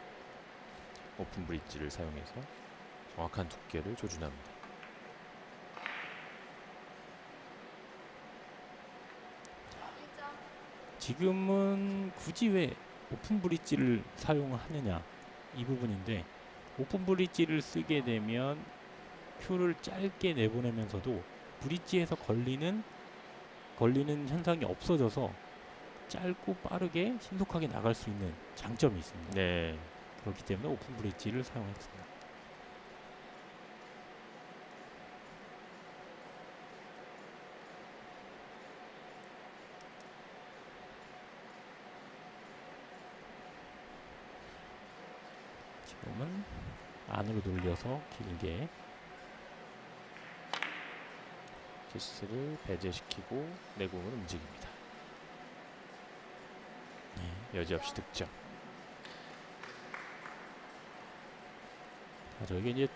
오픈 브릿지를 사용해서 정확한 두께를 조준합니다. 지금은 굳이 왜 오픈 브릿지를 사용하느냐 이 부분인데, 오픈 브릿지를 쓰게 되면 큐를 짧게 내보내면서도 브릿지에서 걸리는 현상이 없어져서 짧고 빠르게 신속하게 나갈 수 있는 장점이 있습니다. 네. 그렇기 때문에 오픈 브릿지를 사용했습니다. 지금은 안으로 돌려서 길게 키스를 배제시키고 내공을 움직입니다. 네. 여지없이 득점. 이게 이제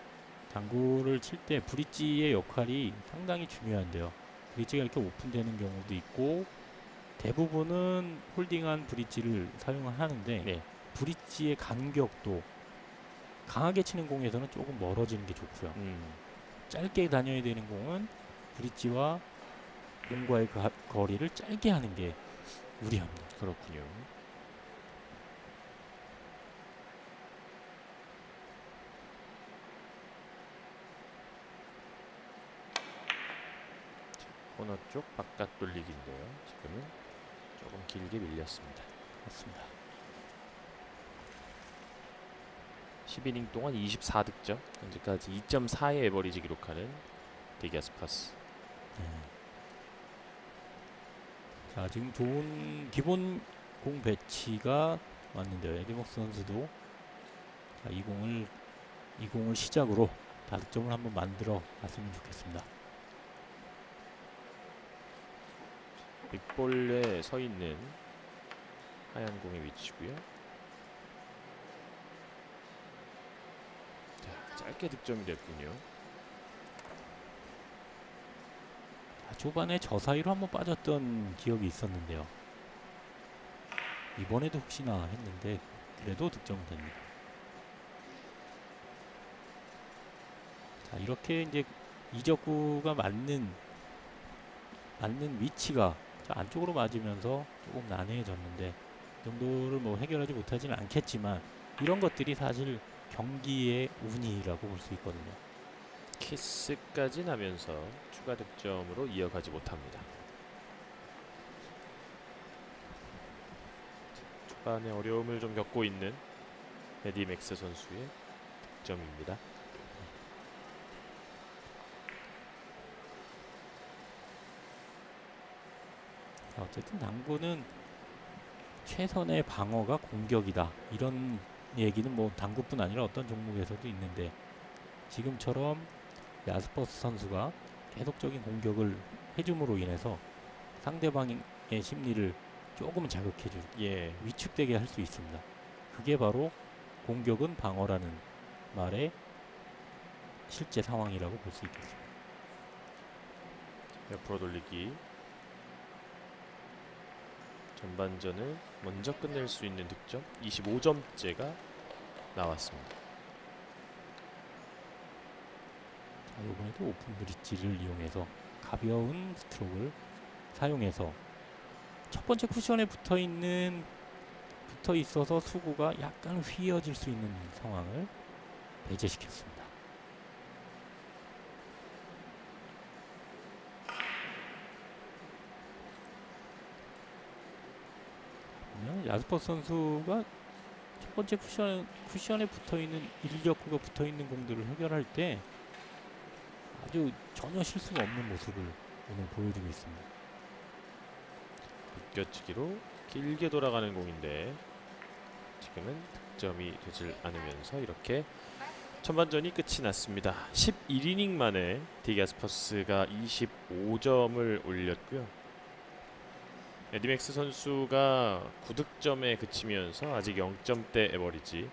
당구를 칠 때 브릿지의 역할이 상당히 중요한데요. 브릿지가 이렇게 오픈되는 경우도 있고 대부분은 홀딩한 브릿지를 사용하는데, 네. 브릿지의 간격도 강하게 치는 공에서는 조금 멀어지는 게 좋고요. 짧게 다녀야 되는 공은 브릿지와 공과의 거리를 짧게 하는 게 유리합니다. 그렇군요. 코너 쪽 바깥 돌리기인데요. 지금은 조금 길게 밀렸습니다. 맞습니다. 10이닝 동안 24득점, 현재까지 2.4의 에버리지 기록하는 딕 자스퍼스. 자, 지금 좋은 기본 공 배치가 왔는데요. 에디 머크스 선수도 자, 이 공을 시작으로 다득점을 한번 만들어 봤으면 좋겠습니다. 빅볼에 서 있는 하얀 공의 위치고요. 자, 짧게 득점이 됐군요. 아, 초반에 저 사이로 한번 빠졌던 기억이 있었는데요. 이번에도 혹시나 했는데 그래도 득점이 됐네요. 자, 이렇게 이제 이적구가 맞는 위치가 안쪽으로 맞으면서 조금 난해해졌는데, 이 정도를 뭐 해결하지 못하지는 않겠지만 이런 것들이 사실 경기의 운이라고 볼 수 있거든요. 키스까지 나면서 추가 득점으로 이어가지 못합니다. 초반에 어려움을 좀 겪고 있는 에디 맥스 선수의 득점입니다. 어쨌든 당구는 최선의 방어가 공격이다, 이런 얘기는 뭐 당구뿐 아니라 어떤 종목에서도 있는데, 지금처럼 야스퍼스 선수가 계속적인 공격을 해줌으로 인해서 상대방의 심리를 조금 자극해주고, 예, 위축되게 할 수 있습니다. 그게 바로 공격은 방어라는 말의 실제 상황이라고 볼 수 있겠습니다. 옆으로 돌리기. 전반전을 먼저 끝낼 수 있는 득점, 25점째가 나왔습니다. 이번에도 오픈 브릿지를 이용해서 가벼운 스트로크를 사용해서 첫 번째 쿠션에 붙어 있어서 수구가 약간 휘어질 수 있는 상황을 배제시켰습니다. 야스퍼 선수가 첫 번째 쿠션에 붙어있는 129가 붙어있는 공들을 해결할 때 아주 전혀 실수가 없는 모습을 오늘 보여주고 있습니다. 웃겨치기로 길게 돌아가는 공인데 지금은 득점이 되질 않으면서 이렇게 전반전이 끝이 났습니다. 11이닝 만에 딕 야스퍼스가 25점을 올렸고요. 에디 맥스 선수가 9득점에 그치면서 아직 0점대 에버리지.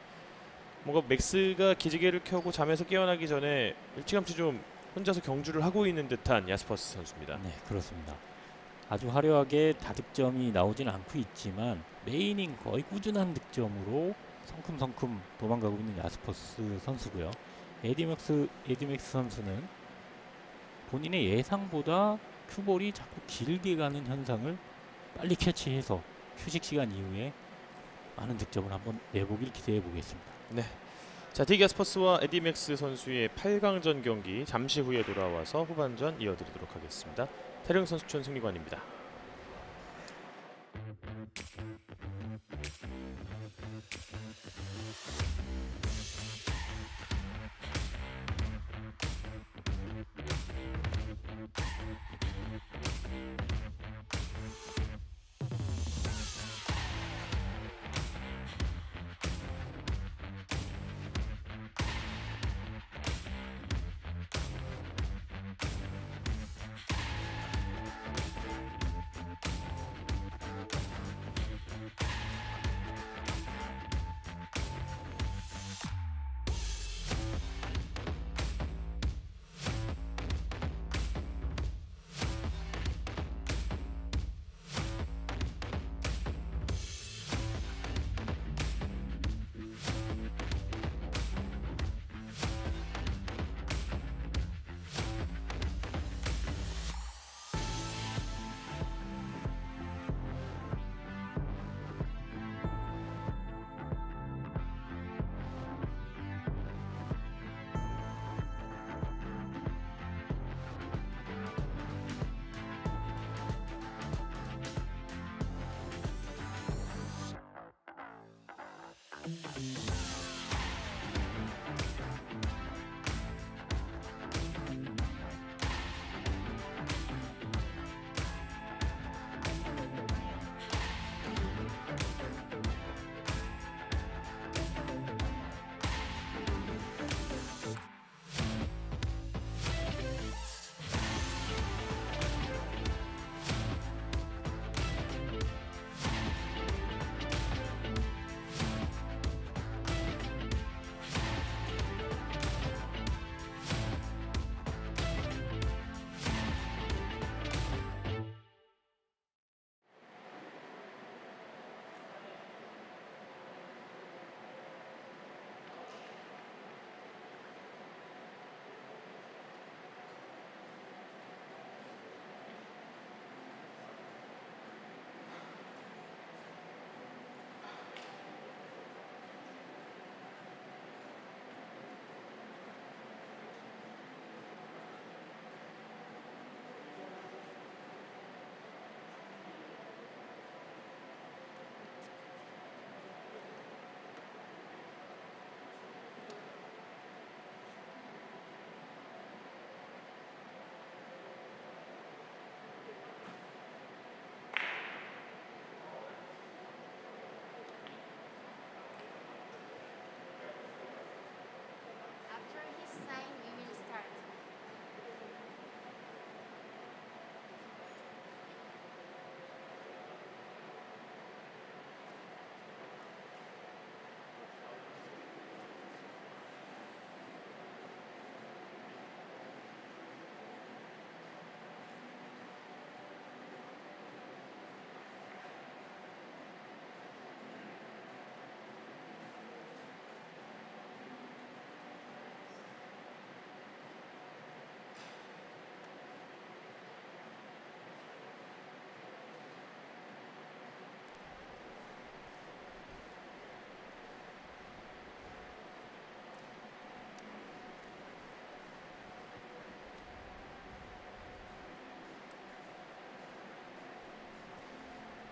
뭔가 맥스가 기지개를 켜고 잠에서 깨어나기 전에 일찌감치 좀 혼자서 경주를 하고 있는 듯한 야스퍼스 선수입니다. 네, 그렇습니다. 아주 화려하게 다득점이 나오진 않고 있지만 메인인 거의 꾸준한 득점으로 성큼성큼 도망가고 있는 야스퍼스 선수고요. 에디 맥스 선수는 본인의 예상보다 큐볼이 자꾸 길게 가는 현상을 빨리 캐치해서 휴식 시간 이후에 많은 득점을 한번 내보길 기대해 보겠습니다. 네. 자, 딕 야스퍼스와 에디 맥스 선수의 8강전 경기 잠시 후에 돌아와서 후반전 이어드리도록 하겠습니다. 태릉 선수촌 승리관입니다.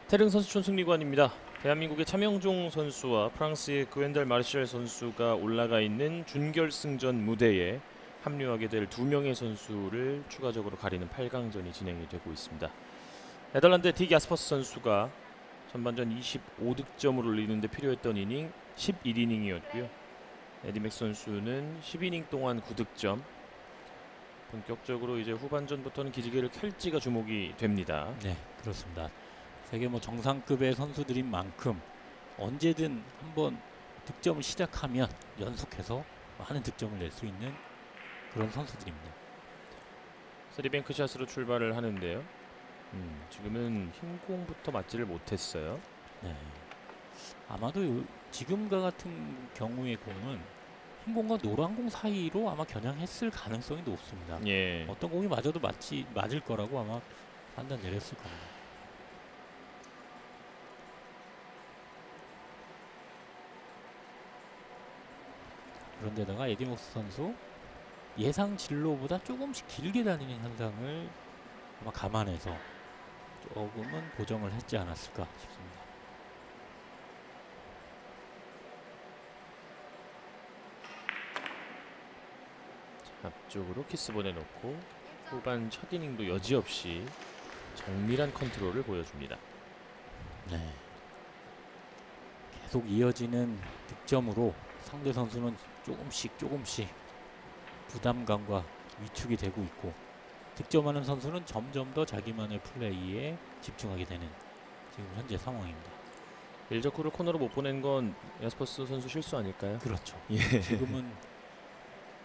태릉 선수촌 승리관입니다. 대한민국의 차명종 선수와 프랑스의 그웬델 마르시엘 선수가 올라가 있는 준결승전 무대에 합류하게 될 두 명의 선수를 추가적으로 가리는 8강전이 진행이 되고 있습니다. 네덜란드의 딕 야스퍼스 선수가 전반전 25득점을 올리는데 필요했던 이닝 11이닝이었고요. 에디 맥스 선수는 10이닝 동안 9득점. 본격적으로 이제 후반전부터는 기지개를 켤지가 주목이 됩니다. 네, 그렇습니다. 되게 뭐 정상급의 선수들인 만큼 언제든 한번 득점을 시작하면 연속해서 많은 득점을 낼 수 있는 그런 선수들입니다. 3뱅크 샷으로 출발을 하는데요. 지금은 흰 공부터 맞지를 못했어요. 네. 아마도 지금과 같은 경우의 공은 흰 공과 노란 공 사이로 아마 겨냥했을 가능성이 높습니다. 예. 어떤 공이 맞아도 맞을 거라고 아마 판단 내렸을 겁니다. 그런데다가 에디 맥스 선수 예상 진로보다 조금씩 길게 다니는 현상을 아마 감안해서 조금은 보정을 했지 않았을까 싶습니다. 자, 앞쪽으로 키스 보내놓고 후반 첫 이닝도 여지없이 정밀한 컨트롤을 보여줍니다. 네. 계속 이어지는 득점으로 상대 선수는 조금씩 부담감과 위축이 되고 있고, 득점하는 선수는 점점 더 자기만의 플레이에 집중하게 되는 지금 현재 상황입니다. 일적구를 코너로 못 보낸 건 야스퍼스 선수 실수 아닐까요? 그렇죠. 예. 지금은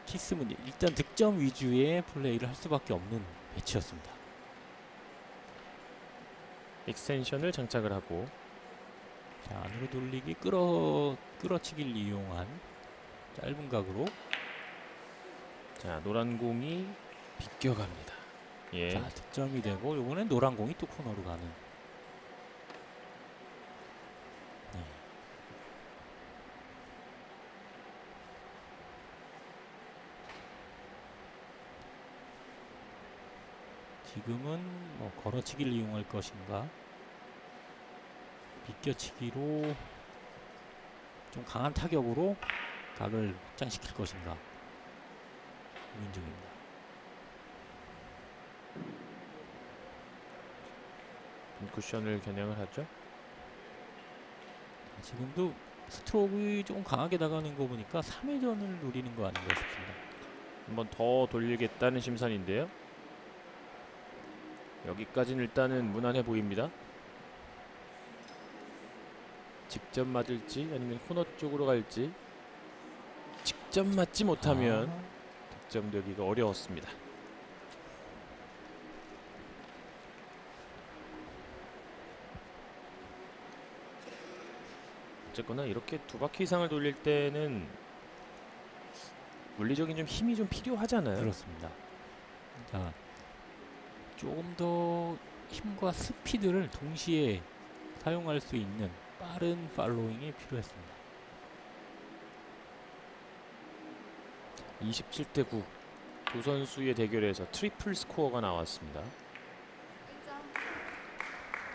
키스 문제, 일단 득점 위주의 플레이를 할 수밖에 없는 배치였습니다. 익스텐션을 장착을 하고, 자, 안으로 돌리기 끌어치기를 이용한 짧은 각으로, 자, 노란 공이 비껴갑니다. 예. 자, 득점이 되고 요번엔 노란 공이 또 코너로 가는. 네. 지금은 뭐 걸어치기를 이용할 것인가, 비껴치기로 좀 강한 타격으로 각을 확장시킬 것인가 고민 중입니다. 쿠션을 겨냥을 하죠. 지금도 스트로크가 조금 강하게 나가는 거 보니까 3회전을 노리는 거 아닌가 싶습니다. 한번 더 돌리겠다는 심산인데요. 여기까지는 일단은 무난해 보입니다. 직접 맞을지 아니면 코너 쪽으로 갈지. 직접 맞지 못하면 득점되기가 어려웠습니다. 어쨌거나 이렇게 두 바퀴 이상을 돌릴 때는 물리적인 좀 힘이 좀 필요하잖아요. 그렇습니다. 자, 조금 더 힘과 스피드를 동시에 사용할 수 있는 빠른 팔로잉이 필요했습니다. 27대 9. 두 선수의 대결에서 트리플 스코어가 나왔습니다.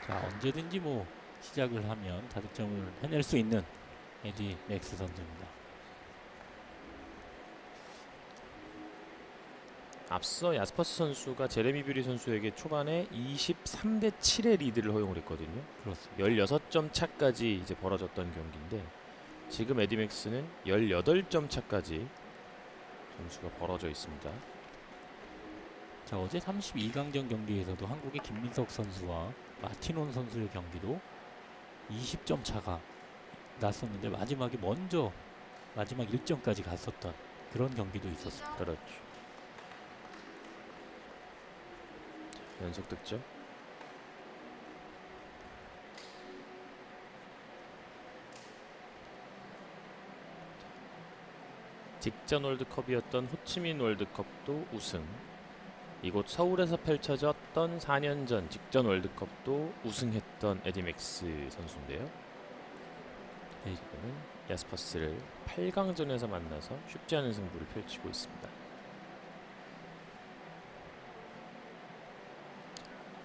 자, 언제든지 뭐 시작을 하면 다득점을 해낼 수 있는 에디 맥스 선수입니다. 앞서 야스퍼스 선수가 제레미 뷰리 선수에게 초반에 23대 7의 리드를 허용을 했거든요. 그렇습니다. 16점 차까지 이제 벌어졌던 경기인데, 지금 에디 맥스는 18점 차까지 점수가 벌어져 있습니다. 자, 어제 32강전 경기에서도 한국의 김민석 선수와 마티논 선수의 경기도 20점 차가 났었는데 마지막에 먼저 마지막 1점까지 갔었던 그런 경기도 있었습니다. 그렇죠. 연속 득점. 직전 월드컵이었던 호치민 월드컵도 우승. 이곳 서울에서 펼쳐졌던 4년 전 직전 월드컵도 우승했던 에디 맥스 선수인데요. 지금은 야스퍼스를 8강전에서 만나서 쉽지 않은 승부를 펼치고 있습니다.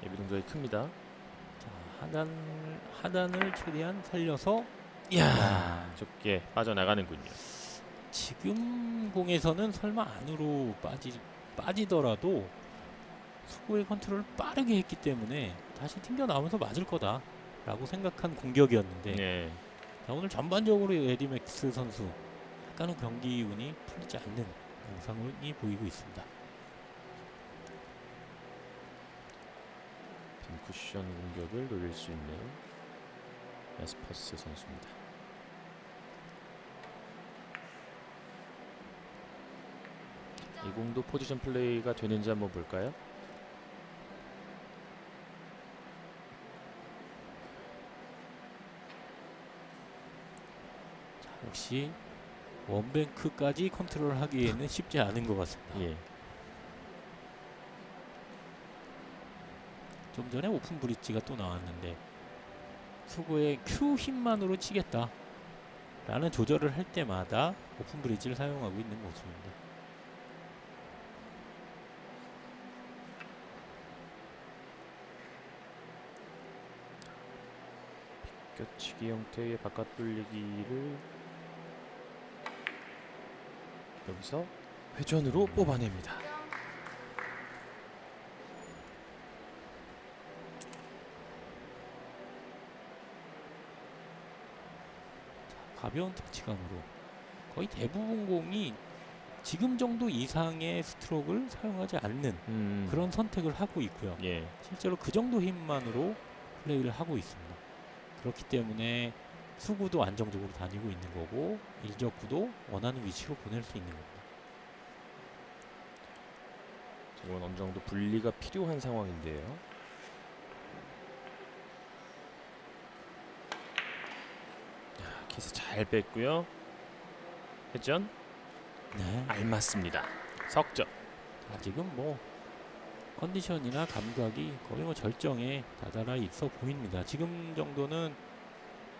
예비 동작이 큽니다. 자, 하단을 최대한 살려서 이야 좁게 빠져나가는군요. 지금 공에서는 설마 안으로 빠지더라도 수구의 컨트롤을 빠르게 했기 때문에 다시 튕겨나오면서 맞을 거다 라고 생각한 공격이었는데 네. 자, 오늘 전반적으로 에디 맥스 선수 약간은 경기 운이 풀리지 않는 양상이 보이고 있습니다. 빈 쿠션 공격을 노릴 수 있는 에스퍼스 선수입니다. 이 공도 포지션 플레이가 되는지 한번 볼까요? 자, 역시 원뱅크까지 컨트롤하기에는 쉽지 않은 것 같습니다. 예. 좀 전에 오픈 브릿지가 또 나왔는데 수구의 Q 힘만으로 치겠다 라는 조절을 할 때마다 오픈 브릿지를 사용하고 있는 모습입니다. 빗겨치기 형태의 바깥 돌리기를 여기서 회전으로 뽑아냅니다. 자, 가벼운 터치감으로 거의 대부분 공이 지금 정도 이상의 스트로크를 사용하지 않는 그런 선택을 하고 있고요. 예. 실제로 그 정도 힘만으로 플레이를 하고 있습니다. 그렇기 때문에 수구도 안정적으로 다니고 있는 거고 일적구도 원하는 위치로 보낼 수 있는 겁니다. 지금은 어느 정도 분리가 필요한 상황인데요. 자, 키스 잘 뺐고요. 회전? 네. 알맞습니다. 석점. 자, 지금 뭐 컨디션이나 감각이 거의 뭐 절정에 다다라 있어 보입니다. 지금 정도는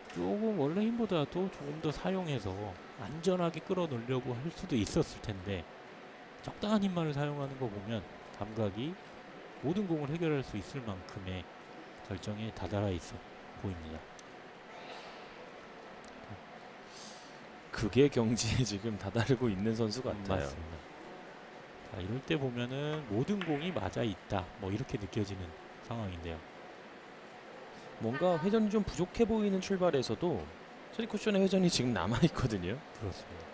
조금 원래 힘보다도 조금 더 사용해서 안전하게 끌어놀려고 할 수도 있었을 텐데 적당한 힘만을 사용하는 거 보면 감각이 모든 공을 해결할 수 있을 만큼의 결정에 다다라 있어 보입니다. 그게 경지에 지금 다다르고 있는 선수 같아요. 맞습니다. 자, 이럴 때 보면은 모든 공이 맞아 있다 뭐 이렇게 느껴지는 상황인데요. 뭔가 회전이 좀 부족해 보이는 출발에서도 3쿠션의 회전이 지금 남아있거든요. 그렇습니다.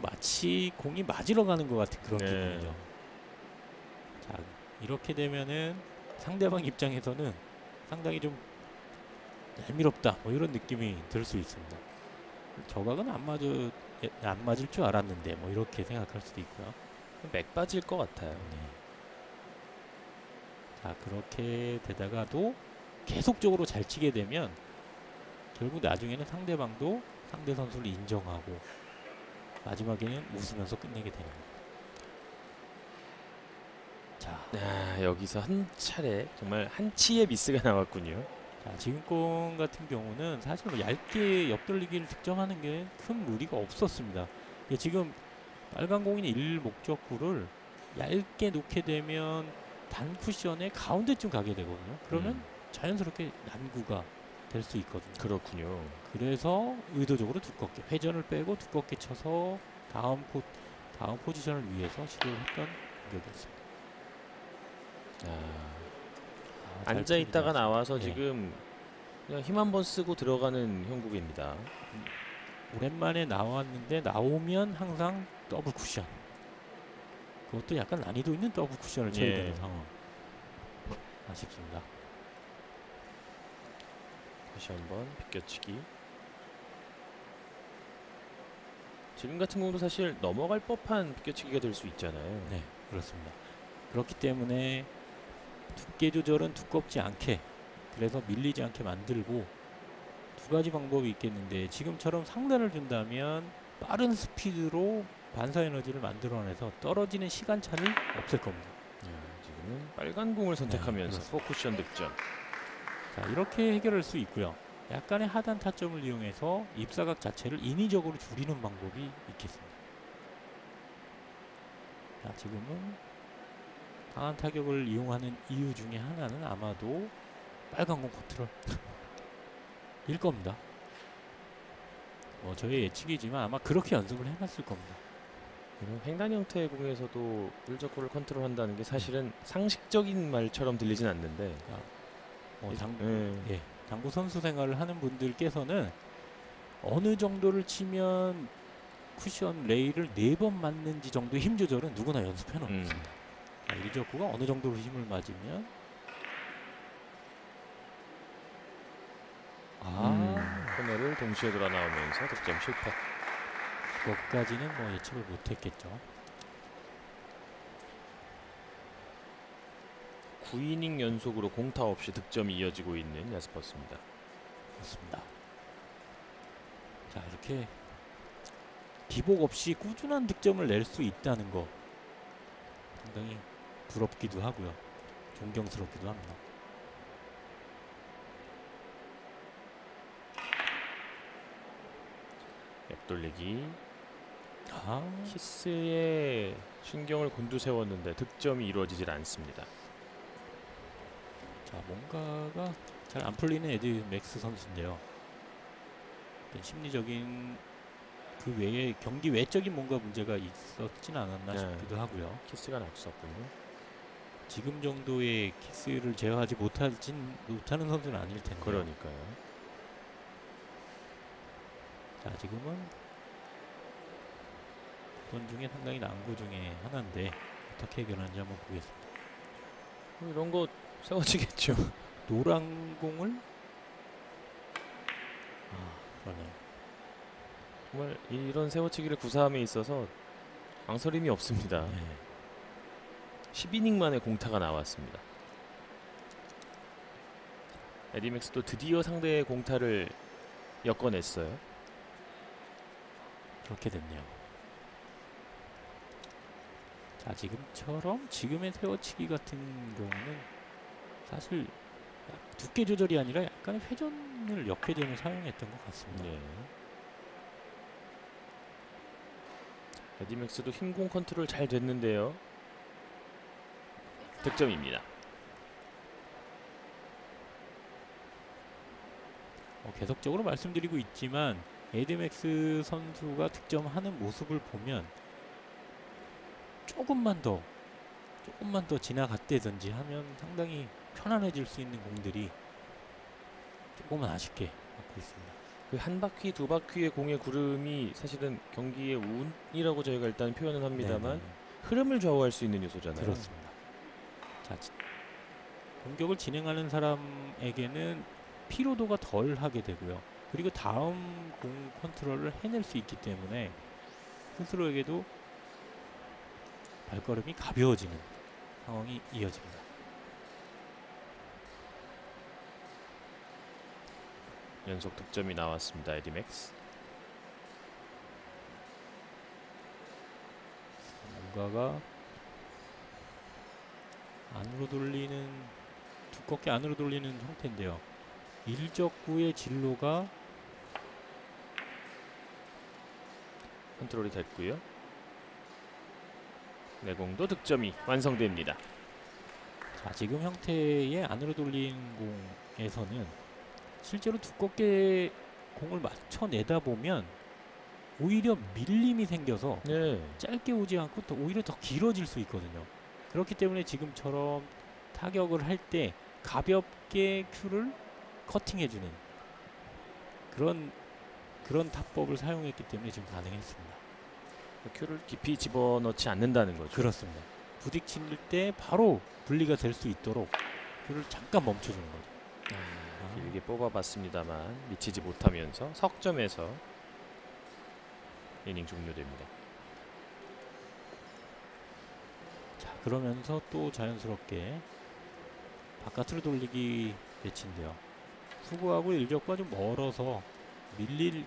마치 공이 맞으러 가는 것 같은 그런 기분이죠. 자, 이렇게 되면은 상대방 입장에서는 상당히 좀 얄미롭다 뭐 이런 느낌이 들 수 있습니다. 저각은 안 맞을 줄 알았는데 뭐 이렇게 생각할 수도 있고요. 맥 빠질 것 같아요. 네. 자, 그렇게 되다가도 계속적으로 잘 치게 되면 결국 나중에는 상대방도 상대 선수를 인정하고 마지막에는 웃으면서 끝내게 되는 겁니다. 자, 여기서 한 차례 정말 한 치의 미스가 나왔군요. 자, 지금 공 같은 경우는 사실 뭐 얇게 옆돌리기를 득점하는 게 큰 무리가 없었습니다. 지금 빨간 공인의 1 목적구를 얇게 놓게 되면 단 쿠션의 가운데쯤 가게 되거든요. 그러면 자연스럽게 난구가 될 수 있거든요. 그렇군요. 그래서 의도적으로 두껍게 회전을 빼고 두껍게 쳐서 다음 포지션을 위해서 시도했던 공격이었습니다. 앉아 있다가 나와서 네. 지금 그냥 힘 한 번 쓰고 들어가는 형국입니다. 오랜만에 나왔는데 나오면 항상 더블 쿠션. 그것도 약간 난이도 있는 더블 쿠션을 쳐야 되는 상황. 아쉽습니다. 다시 한번 빗겨치기. 지금 같은 경우도 사실 넘어갈 법한 빗겨치기가 될 수 있잖아요. 네, 그렇습니다. 그렇기 때문에 두께 조절은 두껍지 않게 그래서 밀리지 않게 만들고 두 가지 방법이 있겠는데 지금처럼 상단을 준다면 빠른 스피드로 반사 에너지를 만들어내서 떨어지는 시간차를 없앨 겁니다. 지금은 빨간 공을 선택하면서 포쿠션 득점. 자, 이렇게 해결할 수 있고요. 약간의 하단 타점을 이용해서 입사각 자체를 인위적으로 줄이는 방법이 있겠습니다. 자, 지금은 강한 타격을 이용하는 이유 중에 하나는 아마도 빨간 공 컨트롤 일 겁니다. 뭐 저의 예측이지만 아마 그렇게 연습을 해놨을 겁니다. 이런 횡단 형태의 공에서도 일적골을 컨트롤한다는 게 사실은 상식적인 말처럼 들리진 않는데 당구 선수 생활을 하는 분들께서는 어느 정도를 치면 쿠션 레이를 4번 맞는지 정도의 힘 조절은 누구나 연습해 놓습니다. 일적구가 어느 정도로 힘을 맞으면 코너를 동시에 돌아 나오면서 득점 실패. 그것까지는 뭐 예측을 못했겠죠. 9이닝 연속으로 공타 없이 득점이 이어지고 있는 야스퍼스입니다. 그렇습니다. 자, 이렇게 기복 없이 꾸준한 득점을 낼 수 있다는 거 상당히 부럽기도 하고요, 존경스럽기도 합니다. 옆돌리기. 키스에 신경을 곤두세웠는데 득점이 이루어지질 않습니다. 자, 뭔가가 잘 안 풀리는 에디 맥스 선수인데요. 심리적인 그 외에 경기 외적인 뭔가 문제가 있었진 않았나 싶기도 하고요. 키스가 없었군요. 지금 정도의 키스를 제어하지 못하는 선수는 아닐 텐데. 그러니까요. 자, 지금은 돈 중에 상당히 난구 중에 하나인데 어떻게 해결하는지 한번 보겠습니다. 이런 거 세워지겠죠. 노란 공을 그러네요. 정말 이런 세워치기를 구사함에 있어서 망설임이 없습니다. 10이닝 만에 공타가 나왔습니다. 에디 맥스도 드디어 상대의 공타를 엮어냈어요. 그렇게 됐네요. 자, 지금처럼 지금의 세워치기 같은 경우는 사실 두께 조절이 아니라 약간의 회전을 역회전을 사용했던 것 같습니다. 네. 에디 맥스도 흰공 컨트롤 잘 됐는데요. 득점입니다. 계속적으로 말씀드리고 있지만 에디 맥스 선수가 득점하는 모습을 보면 조금만 더 지나갔다든지 하면 상당히 편안해질 수 있는 공들이 조금은 아쉽게 맞고 있습니다. 그 한 바퀴 두 바퀴의 공의 구름이 사실은 경기의 운이라고 저희가 일단 표현은 합니다만 흐름을 좌우할 수 있는 요소잖아요. 그렇습니다. 자, 공격을 진행하는 사람에게는 피로도가 덜 하게 되고요. 그리고 다음 공 컨트롤을 해낼 수 있기 때문에 스스로에게도 발걸음이 가벼워지는 상황이 이어집니다. 연속 득점이 나왔습니다. 에디 맥스. 뭔가가 안으로 돌리는, 두껍게 안으로 돌리는 형태인데요. 일적구의 진로가 컨트롤이 됐고요. 내공도 득점이 완성됩니다. 자, 지금 형태의 안으로 돌린 공에서는 실제로 두껍게 공을 맞춰내다 보면 오히려 밀림이 생겨서 짧게 오지 않고 또 오히려 더 길어질 수 있거든요. 그렇기 때문에 지금처럼 타격을 할 때 가볍게 큐를 커팅해주는 그런 타법을 사용했기 때문에 지금 가능했습니다. 큐를 깊이 집어넣지 않는다는 거죠. 그렇습니다. 부딪힐 때 바로 분리가 될 수 있도록 큐를 잠깐 멈춰주는 거죠. 길게 뽑아봤습니다만 미치지 못하면서 석점에서 이닝 종료됩니다. 자, 그러면서 또 자연스럽게 바깥으로 돌리기 배치인데요. 투구하고 일적과 좀 멀어서 밀리는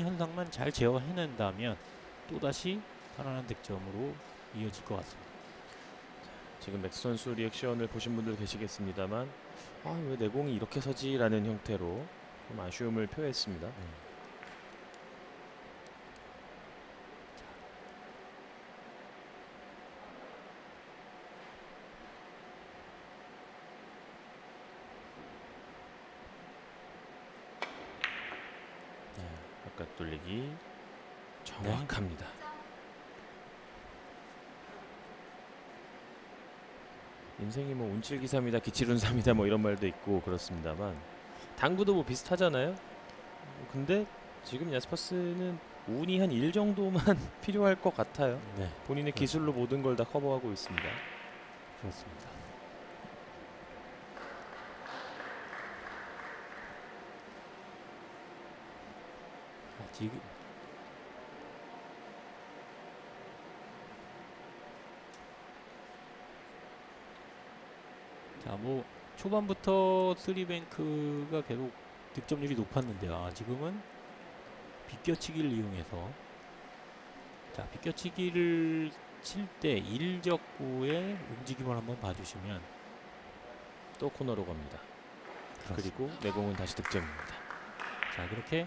현상만 잘 제어해낸다면 또다시 편안한 득점으로 이어질 것 같습니다. 지금 맥스 선수 리액션을 보신 분들 계시겠습니다만 왜 내 공이 이렇게 서지? 라는 형태로 좀 아쉬움을 표했습니다. 바깥 돌리기 정확합니다. 네. 인생이 뭐 운칠기사입니다, 기칠운사입니다 뭐 이런 말도 있고 그렇습니다만 당구도 뭐 비슷하잖아요. 근데 지금 야스퍼스는 운이 한 1 정도만 필요할 것 같아요. 네. 본인의 기술로 모든 걸 다 커버하고 있습니다. 그렇습니다. 지금 자, 뭐 초반부터 3뱅크가 계속 득점률이 높았는데요. 아, 지금은 비껴치기를 이용해서 자, 비껴치기를 칠 때 1적구의 움직임을 한번 봐주시면 또 코너로 갑니다. 그렇습니다. 그리고 내공은 다시 득점입니다. 자, 그렇게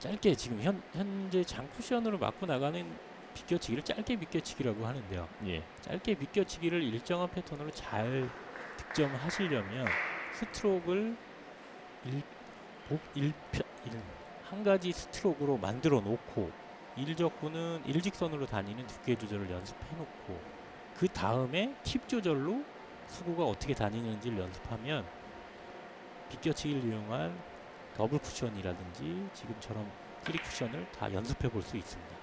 짧게 지금 현재 장쿠션으로 맞고 나가는 비껴치기를 짧게 비껴치기라고 하는데요. 예. 짧게 비껴치기를 일정한 패턴으로 잘 득점하시려면 스트로크를 한 가지 스트로크로 만들어 놓고 일적구는 일직선으로 다니는 두께 조절을 연습해 놓고 그 다음에 팁 조절로 수구가 어떻게 다니는지를 연습하면 비껴치기를 이용한 더블 쿠션이라든지 지금처럼 3쿠션을 다 연습해 볼 수 있습니다.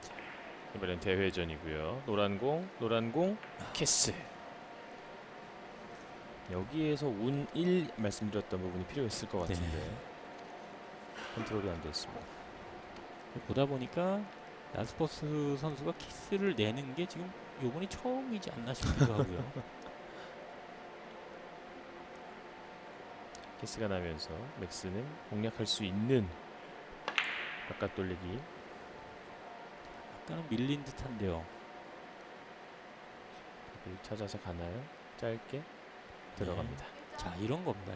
이번엔 대회전이고요. 노란공, 노란공, 캐스. 여기에서 운 1 말씀드렸던 부분이 필요했을 것 같은데 네. 컨트롤이 안 됐습니다. 보다 보니까 야스퍼스 선수가 키스를 내는 게 지금 요번이 처음이지 않나 싶기도 하고요. 키스가 나면서 맥스는 공략할 수 있는 바깥 돌리기. 약간은 밀린 듯한데요. 찾아서 가나요? 짧게 들어갑니다. 네. 자, 이런 겁니다.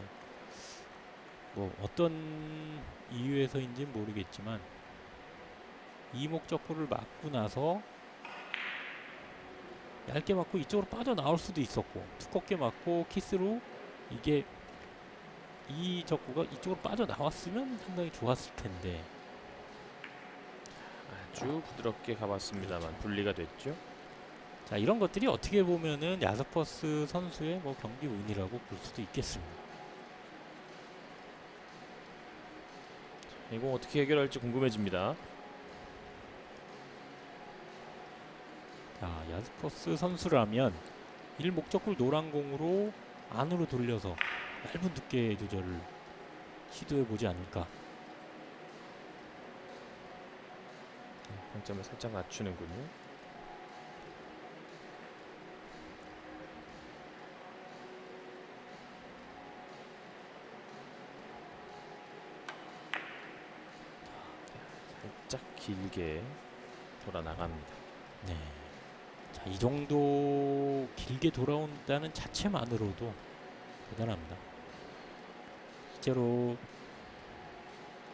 뭐 어떤 이유에서인지 모르겠지만 이목적구를 맞고 나서 얇게 맞고 이쪽으로 빠져나올 수도 있었고 두껍게 맞고 키스로 이게 이 적구가 이쪽으로 빠져나왔으면 상당히 좋았을 텐데 아주 부드럽게 가봤습니다만 그렇죠. 분리가 됐죠. 자, 이런 것들이 어떻게 보면은 야스퍼스 선수의 뭐 경기 운이라고 볼 수도 있겠습니다. 이 공 어떻게 해결할지 궁금해집니다. 자, 야스퍼스 선수라면 1목적구 노란 공으로 안으로 돌려서 얇은 두께 조절을 시도해보지 않을까. 방점을 살짝 낮추는군요. 살짝 길게 돌아나갑니다. 네. 자, 이 정도 길게 돌아온다는 자체만으로도 대단합니다. 실제로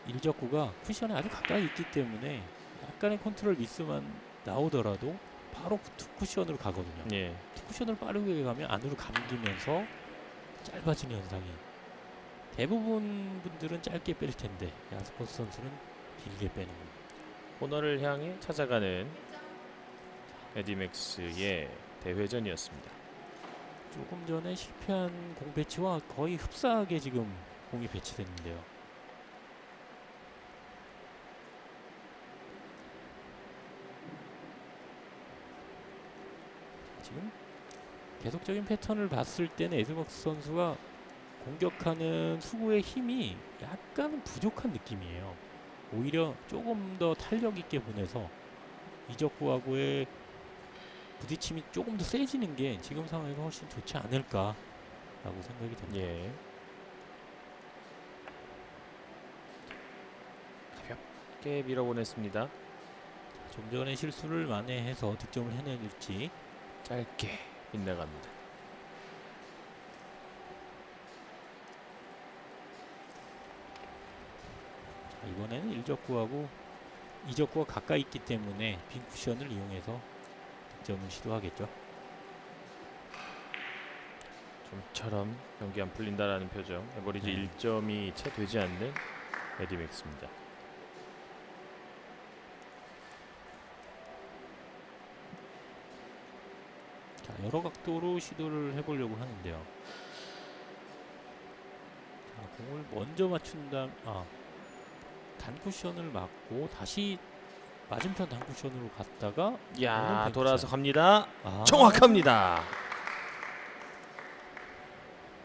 일적구가 쿠션에 아주 가까이 있기 때문에 약간의 컨트롤 미스만 나오더라도 바로 투쿠션으로 가거든요. 예. 투쿠션으로 빠르게 가면 안으로 감기면서 짧아지는 현상이 대부분 분들은 짧게 뺄 텐데 야스퍼스 선수는 길게 빼는 거예요. 코너를 향해 찾아가는 에디 맥스의 대회전이었습니다. 조금 전에 실패한 공 배치와 거의 흡사하게 지금 공이 배치됐는데요. 지금 계속적인 패턴을 봤을 때는 에디 맥스 선수가 공격하는 수구의 힘이 약간 부족한 느낌이에요. 오히려 조금 더 탄력 있게 보내서 이적구하고의 부딪힘이 조금 더 세지는 게 지금 상황에서 훨씬 좋지 않을까 라고 생각이 됩니다. 예. 가볍게 밀어보냈습니다. 자, 좀 전에 실수를 만회해서 득점을 해낼지 짧게 빗나갑니다. 자, 이번에는 1적구하고 2적구가 가까이 있기 때문에 빈 쿠션을 이용해서 점을 시도하겠죠. 좀처럼 경기 안 풀린다라는 표정. 에버리지 1점이 채 되지 않는 에디 맥스입니다. 여러 각도로 시도를 해보려고 하는데요. 자, 공을 먼저 맞춘 다음, 단쿠션을 맞고 다시 맞은편 단쿠션으로 갔다가 야 돌아서 갑니다. 정확합니다.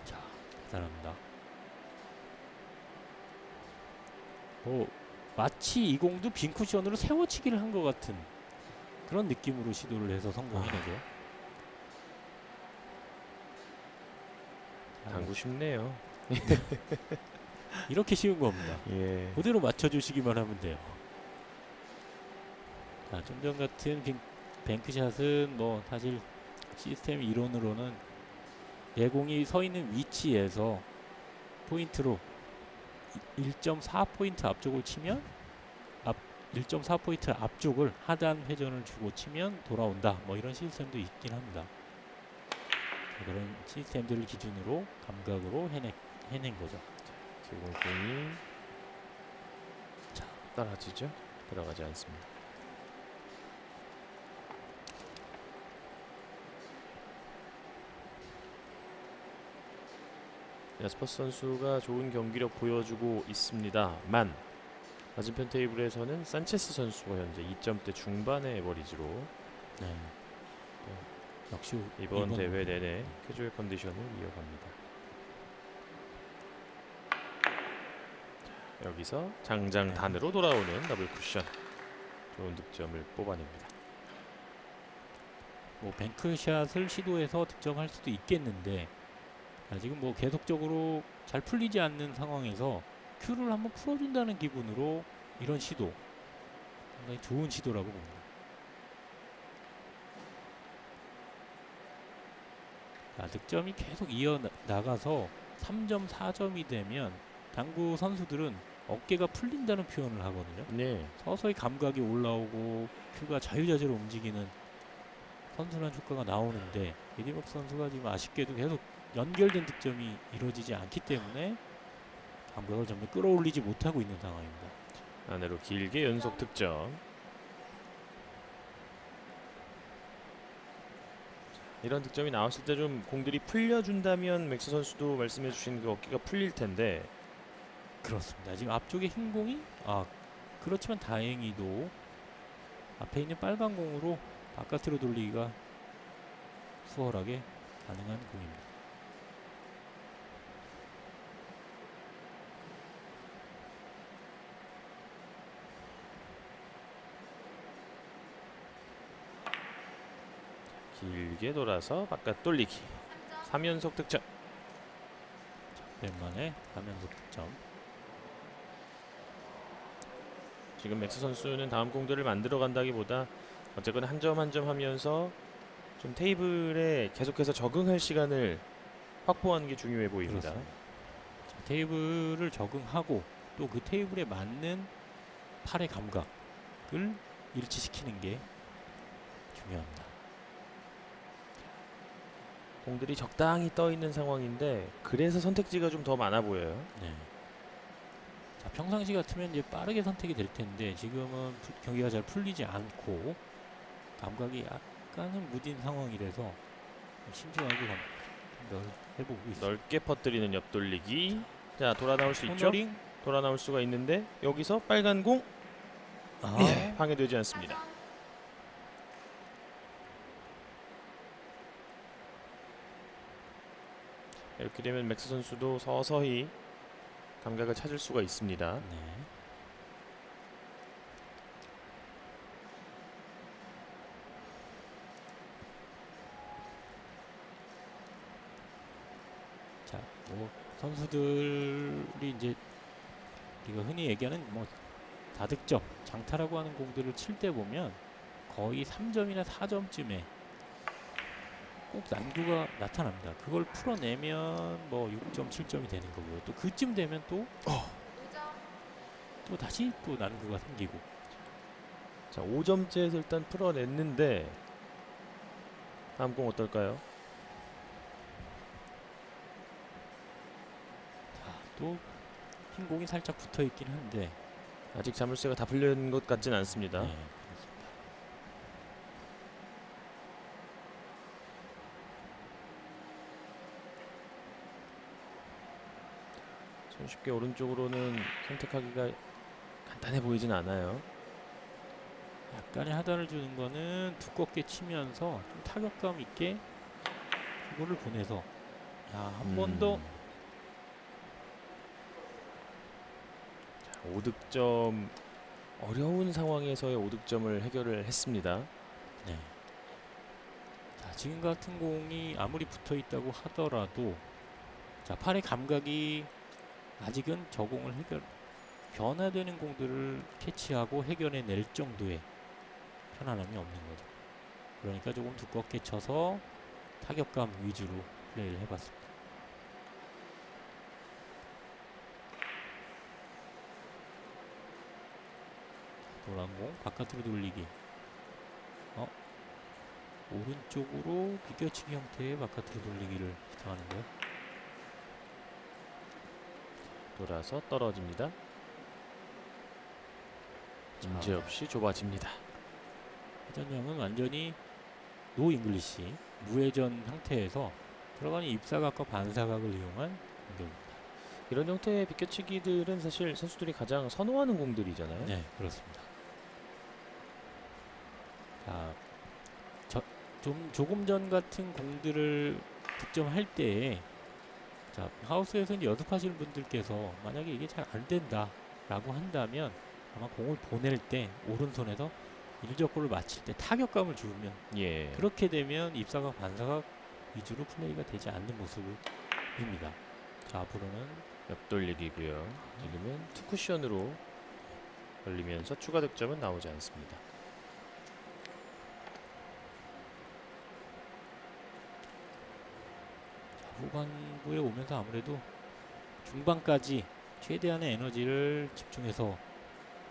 자, 대단합니다. 마치 이 공도 빈 쿠션으로 세워치기를 한 것 같은 그런 느낌으로 시도를 해서 성공해내죠. 당구 쉽네요. 이렇게 쉬운 겁니다. 예. 그대로 맞춰주시기만 하면 돼요. 자, 좀 전 같은 뱅크샷은 뭐 사실 시스템 이론으로는 내 공이 서 있는 위치에서 포인트로 1.4포인트 앞쪽을 치면 1.4포인트 앞쪽을 하단 회전을 주고 치면 돌아온다. 뭐 이런 시스템도 있긴 합니다. 자, 그런 시스템들을 기준으로 감각으로 해낸 거죠. 지금 공이 자 따라지죠? 들어가지 않습니다. 야스퍼스 선수가 좋은 경기력 보여주고 있습니다만 맞은편 테이블에서는 산체스 선수가 현재 2점대 중반의 에버리지로 네. 역시 이번 대회 내내 캐주얼 컨디션을 이어갑니다. 여기서 장장단으로 돌아오는 더블 쿠션 좋은 득점을 뽑아냅니다. 뭐 뱅크샷을 시도해서 득점할 수도 있겠는데 지금 뭐 계속적으로 잘 풀리지 않는 상황에서 큐를 한번 풀어준다는 기분으로 이런 시도 상당히 좋은 시도라고 봅니다. 자, 득점이 계속 이어나가서 3점, 4점이 되면 당구 선수들은 어깨가 풀린다는 표현을 하거든요. 네. 서서히 감각이 올라오고 큐가 자유자재로 움직이는 선순환 효과가 나오는데 에디 벅스 선수가 지금 아쉽게도 계속 연결된 득점이 이루어지지 않기 때문에 감각을 전부 끌어올리지 못하고 있는 상황입니다. 안으로 길게 연속 득점. 이런 득점이 나왔을 때 좀 공들이 풀려준다면 맥스 선수도 말씀해주신 그 어깨가 풀릴 텐데 그렇습니다. 지금 앞쪽에 흰 공이 그렇지만 다행히도 앞에 있는 빨간 공으로 바깥으로 돌리기가 수월하게 가능한 공입니다. 길게 돌아서 바깥 돌리기 3연속 득점. 오랜만에 3연속 득점. 지금 맥스 선수는 다음 공들을 만들어 간다기보다 어쨌거나 한 점 한 점 하면서 좀 테이블에 계속해서 적응할 시간을 확보하는 게 중요해 보입니다. 자, 테이블을 적응하고 또 그 테이블에 맞는 팔의 감각을 일치시키는 게 중요합니다. 공들이 적당히 떠 있는 상황인데 그래서 선택지가 좀 더 많아 보여요. 네. 자, 평상시 같으면 이제 빠르게 선택이 될 텐데 지금은 경기가 잘 풀리지 않고 감각이 약간은 무딘 상황이라서 신중하게 해보고 있어요. 넓게 퍼뜨리는 옆돌리기. 자 돌아 나올 수 있죠? 돌아 나올 수가 있는데 여기서 빨간 공 방해되지 않습니다. 이렇게 되면 맥스 선수도 서서히 감각을 찾을 수가 있습니다. 네. 자, 뭐 선수들이 이제 우리가 흔히 얘기하는 뭐 다득점, 장타라고 하는 공들을 칠 때 보면 거의 3점이나 4점쯤에 꼭 난구가 나타납니다. 그걸 풀어내면 뭐 6점, 7점이 되는 거고요. 또 그쯤 되면 또 다시 또 난구가 생기고. 자, 5점째에서 일단 풀어냈는데 다음 공 어떨까요? 자, 또 흰 공이 살짝 붙어 있긴 한데 아직 자물쇠가 다 풀려 있는 것 같진 않습니다. 네. 손쉽게 오른쪽으로는 선택하기가 간단해 보이진 않아요. 약간의 하단을 주는 거는 두껍게 치면서 좀 타격감 있게 그거를 보내서 한 번 더 5득점, 어려운 상황에서의 5득점을 해결을 했습니다. 네. 자, 지금 같은 공이 아무리 붙어 있다고 하더라도 자, 팔의 감각이 아직은 저 공을 변화되는 공들을 캐치하고 해결해낼 정도의 편안함이 없는 거죠. 그러니까 조금 두껍게 쳐서 타격감 위주로 플레이를 해봤습니다. 노란 공 바깥으로 돌리기. 오른쪽으로 비껴치기 형태의 바깥으로 돌리기를 시도하는데요. 돌아서 떨어집니다. 문제없이 좁아집니다. 회전형은 완전히 노 잉글리시 무회전 형태에서 들어가는 입사각과 반사각을 이용한 공격입니다. 이런 형태의 비껴치기들은 사실 선수들이 가장 선호하는 공들이잖아요. 네, 그렇습니다. 자, 조금 전 같은 공들을 득점할 때에 자, 하우스에서 연습하시는 분들께서 만약에 이게 잘 안 된다 라고 한다면 아마 공을 보낼 때 오른손에서 일적골을 맞힐 때 타격감을 주면 예. 그렇게 되면 입사각 반사각 위주로 플레이가 되지 않는 모습입니다. 자, 앞으로는 옆돌리기고요. 지금은 투쿠션으로 돌리면서 추가 득점은 나오지 않습니다. 후반부에 오면서 아무래도 중반까지 최대한의 에너지를 집중해서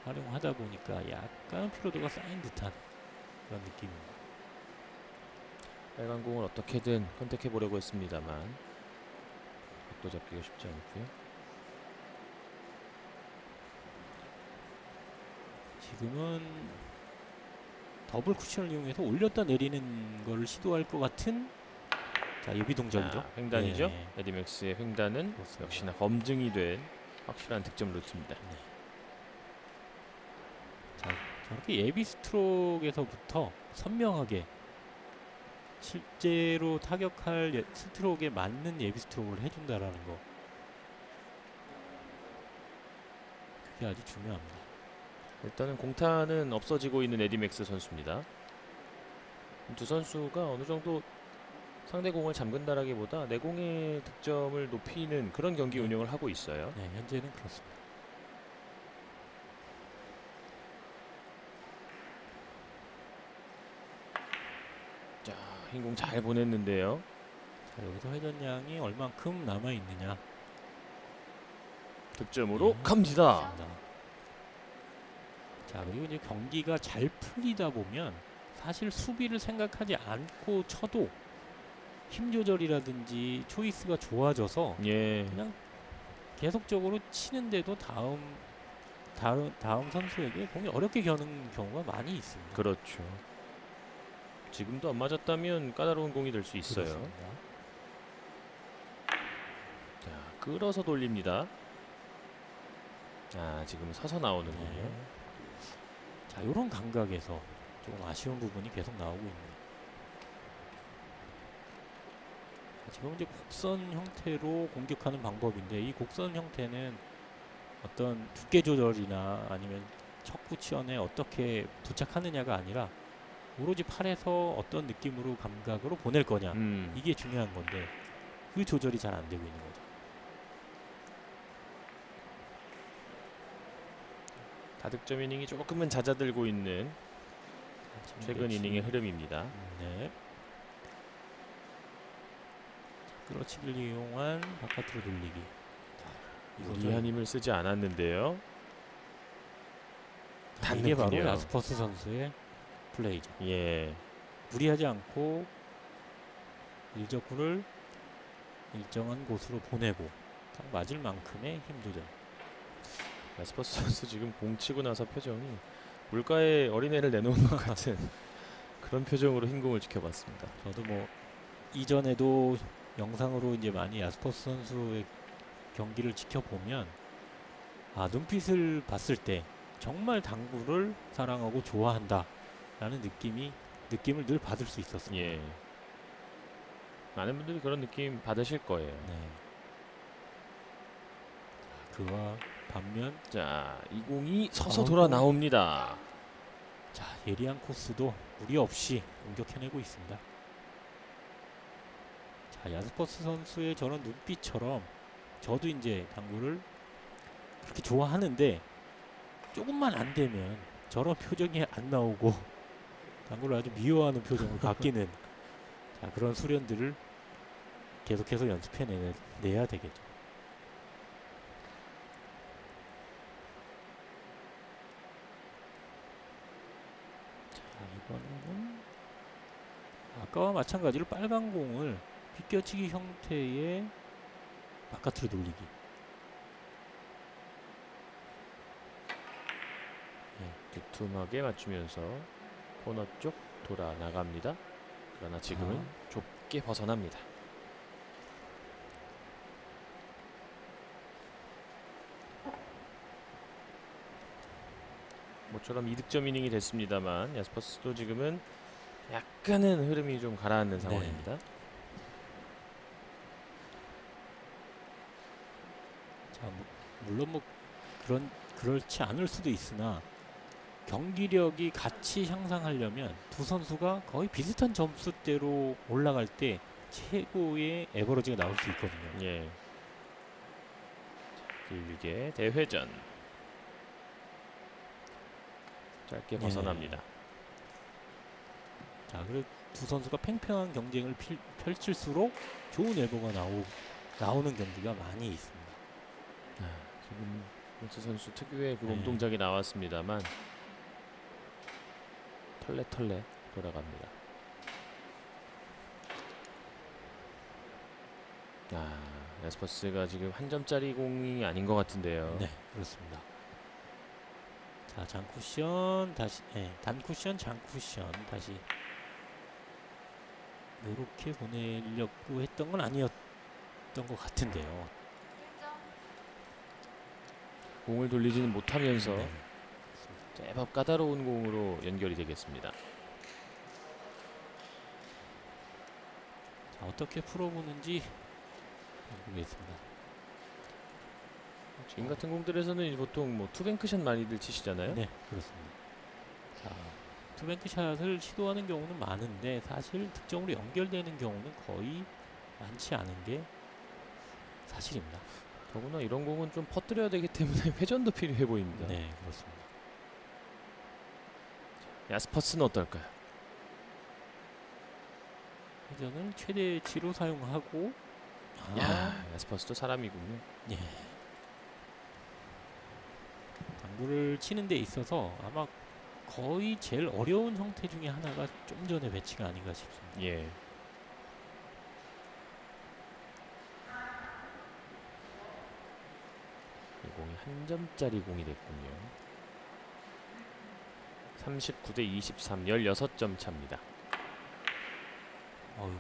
활용하다 보니까 약간 피로도가 쌓인 듯한 그런 느낌입니다. 빨간 공을 어떻게든 컨택해 보려고 했습니다만 또 잡기가 쉽지 않고요. 지금은 더블 쿠션을 이용해서 올렸다 내리는 걸 시도할 것 같은 자, 예비 동작이죠. 아, 횡단이죠. 네. 에디 맥스의 횡단은 그렇습니다. 역시나 검증이 된 확실한 득점 루트입니다. 네. 자, 저렇게 예비 스트로크에서부터 선명하게 실제로 타격할 스트로크에 맞는 예비 스트로크를 해준다라는 거, 그게 아주 중요합니다. 일단은 공타는 없어지고 있는 에디 맥스 선수입니다. 두 선수가 어느 정도 상대 공을 잠근다라기보다 내 공의 득점을 높이는 그런 경기 운영을 하고 있어요. 네, 현재는 그렇습니다. 자, 흰 공 잘 보냈는데요. 자, 여기서 회전량이 얼만큼 남아 있느냐. 득점으로 갑니다. 그렇습니다. 자, 그리고 이제 경기가 잘 풀리다 보면 사실 수비를 생각하지 않고 쳐도 힘 조절이라든지 초이스가 좋아져서 예. 그냥 계속적으로 치는데도 다음 선수에게 공이 어렵게 겨는 경우가 많이 있습니다. 그렇죠. 지금도 안 맞았다면 까다로운 공이 될 수 있어요. 그렇습니다. 자, 끌어서 돌립니다. 아, 지금 서서 나오는군요. 네. 자, 이런 감각에서 조금 아쉬운 부분이 계속 나오고 있네요. 지금 이제 곡선 형태로 공격하는 방법인데 이 곡선 형태는 어떤 두께 조절이나 아니면 척구 치연에 어떻게 도착하느냐가 아니라 오로지 팔에서 어떤 느낌으로 감각으로 보낼 거냐 이게 중요한 건데 그 조절이 잘 안 되고 있는 거죠. 다득점 이닝이 조금은 잦아들고 있는 최근 이닝의 흐름입니다. 네. 끌어치기를 이용한 바깥으로 돌리기. 무리한 힘을 쓰지 않았는데요. 이게 바로 라스퍼스 선수의 플레이죠. 예. 무리하지 않고 일적구를 일정한 곳으로 보내고 딱 맞을 만큼의 힘 조절. 라스퍼스 선수 지금 공 치고 나서 표정이 물가에 어린애를 내놓은 것 같은 그런 표정으로 흰 공을 지켜봤습니다. 저도 뭐 이전에도 영상으로 이제 많이 야스퍼스 선수의 경기를 지켜보면 아, 눈빛을 봤을 때 정말 당구를 사랑하고 좋아한다 라는 느낌을 늘 받을 수 있었습니다. 예. 많은 분들이 그런 느낌 받으실 거예요. 네. 그와 반면 자, 이 공이 서서 돌아 나옵니다. 자, 예리한 코스도 무리 없이 공격해내고 있습니다. 자, 야스퍼스 선수의 저런 눈빛처럼 저도 이제 당구를 그렇게 좋아하는데 조금만 안 되면 저런 표정이 안 나오고 당구를 아주 미워하는 표정을 바뀌는 자, 그런 수련들을 계속해서 연습해내야 되겠죠. 이번에는 아까와 마찬가지로 빨간 공을 빗겨치기 형태의 바깥으로 돌리기. 예, 두툼하게 맞추면서 코너 쪽 돌아 나갑니다. 그러나 지금은 좁게 벗어납니다. 모처럼 2득점 이닝이 됐습니다만 야스퍼스도 지금은 약간은 흐름이 좀 가라앉는 상황입니다. 네. 자, 물론 뭐 그렇지 않을 수도 있으나 경기력이 같이 향상하려면 두 선수가 거의 비슷한 점수대로 올라갈 때 최고의 에버러지가 나올 수 있거든요. 예. 제6의 대회전. 짧게 벗어납니다. 예. 자, 그리고 두 선수가 팽팽한 경쟁을 펼칠수록 좋은 엘보가 나오는 경기가 많이 있습니다. 아, 지금 몬스 선수 특유의 그 몸동작이 나왔습니다만 털레털레 돌아갑니다. 아, 야스퍼스가 지금 한 점짜리 공이 아닌 것 같은데요. 네, 그렇습니다. 자, 장쿠션 다시 단쿠션 장쿠션 다시 이렇게 보내려고 했던 건 아니었던 것 같은데요. 공을 돌리지는 못하면서 네. 제법 까다로운 공으로 연결이 되겠습니다. 자, 어떻게 풀어보는지 보겠습니다. 지금 같은 공들에서는 보통 뭐 투뱅크샷 많이들 치시잖아요. 네, 그렇습니다. 자, 투뱅크샷을 시도하는 경우는 많은데 사실 득점으로 연결되는 경우는 거의 많지 않은 게 사실입니다. 더구나 이런 공은 좀 퍼뜨려야 되기 때문에 회전도 필요해 보입니다. 네, 그렇습니다. 야스퍼스는 어떨까요? 회전을 최대치로 사용하고 야, 야스퍼스도 사람이군요. 예. 당구를 치는 데 있어서 아마 거의 제일 어려운 형태 중에 하나가 좀 전에 배치가 아닌가 싶습니다. 예. 이 공이 한 점짜리 공이 됐군요. 39대 23, 16점 차입니다. 어이구.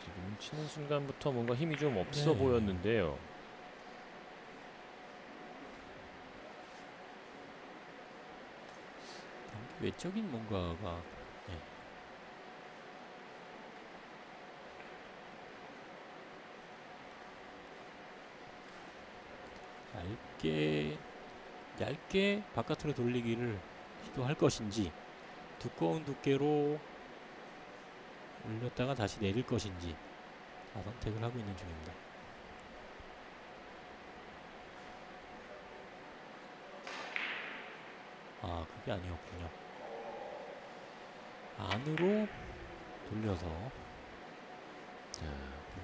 지금 치는 순간부터 뭔가 힘이 좀 없어 보였는데요. 외적인 뭔가가 네. 얇게 바깥으로 돌리기를 시도할 것인지 두꺼운 두께로 올렸다가 다시 내릴 것인지 다 선택을 하고 있는 중입니다. 아, 그게 아니었군요. 안으로 돌려서 자,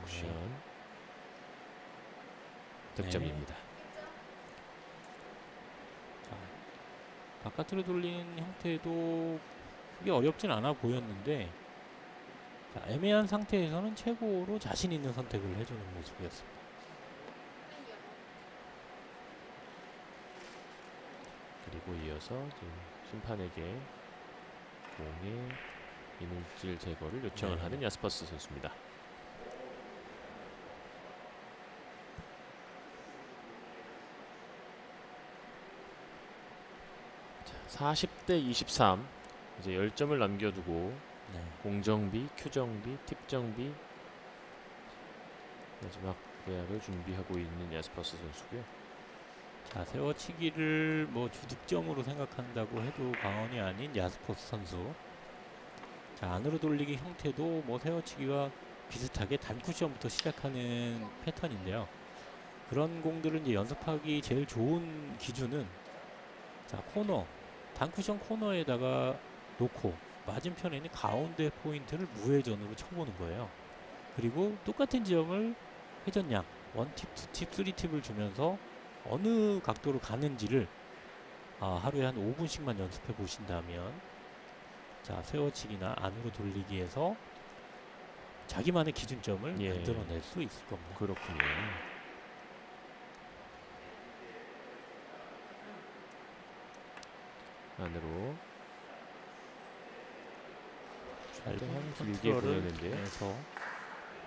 쿠션 득점입니다. 네. 자, 바깥으로 돌리는 형태도 그게 어렵진 않아 보였는데 자, 애매한 상태에서는 최고로 자신 있는 선택을 해주는 모습이었습니다. 그리고 이어서 심판에게 공의 이물질 제거를 요청을 하는 야스퍼스 선수입니다. 40대 23 이제 10점을 남겨두고 네. 공정비, 큐정비, 팁정비 마지막 대학을 준비하고 있는 야스퍼스 선수고요. 자, 세워치기를 뭐 주득점으로 생각한다고 해도 과언이 아닌 야스퍼스 선수. 자, 안으로 돌리기 형태도 뭐 세워치기와 비슷하게 단쿠션부터 시작하는 패턴인데요. 그런 공들은 이제 연습하기 제일 좋은 기준은 자, 코너, 단쿠션 코너에다가 놓고 맞은편에 있는 가운데 포인트를 무회전으로 쳐보는 거예요. 그리고 똑같은 지점을 회전량, 원팁, 투팁, 쓰리팁을 주면서 어느 각도로 가는지를 하루에 한 5분씩만 연습해 보신다면 자, 세워치기나 안으로 돌리기에서 자기만의 기준점을 예. 만들어낼 수 있을 겁니다. 그렇군요. 안으로 짧은 길게 보내는데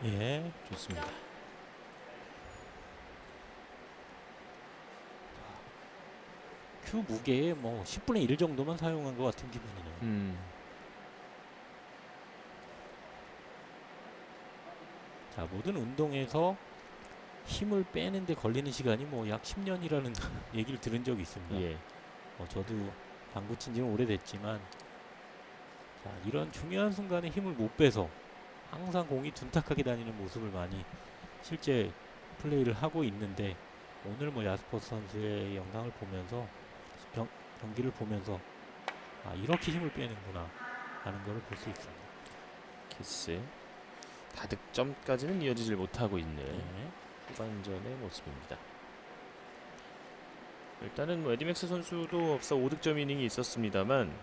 예 좋습니다. 큐 무게의 뭐 10분의 1 정도만 사용한 것 같은 기분이네요. 자, 모든 운동에서 힘을 빼는데 걸리는 시간이 뭐 약 10년이라는 얘기를 들은 적이 있습니다. 예. 저도 당구 친지는 오래됐지만 자, 이런 중요한 순간에 힘을 못 빼서 항상 공이 둔탁하게 다니는 모습을 많이 실제 플레이를 하고 있는데 오늘 뭐 야스퍼스 선수의 영상을 보면서 경기를 보면서 아, 이렇게 힘을 빼는구나 라는 걸 볼 수 있습니다. 키스 다득점까지는 이어지질 못하고 있는 네. 후반전의 모습입니다. 일단은 뭐 에디맥스 선수도 앞서 5득점 이닝이 있었습니다만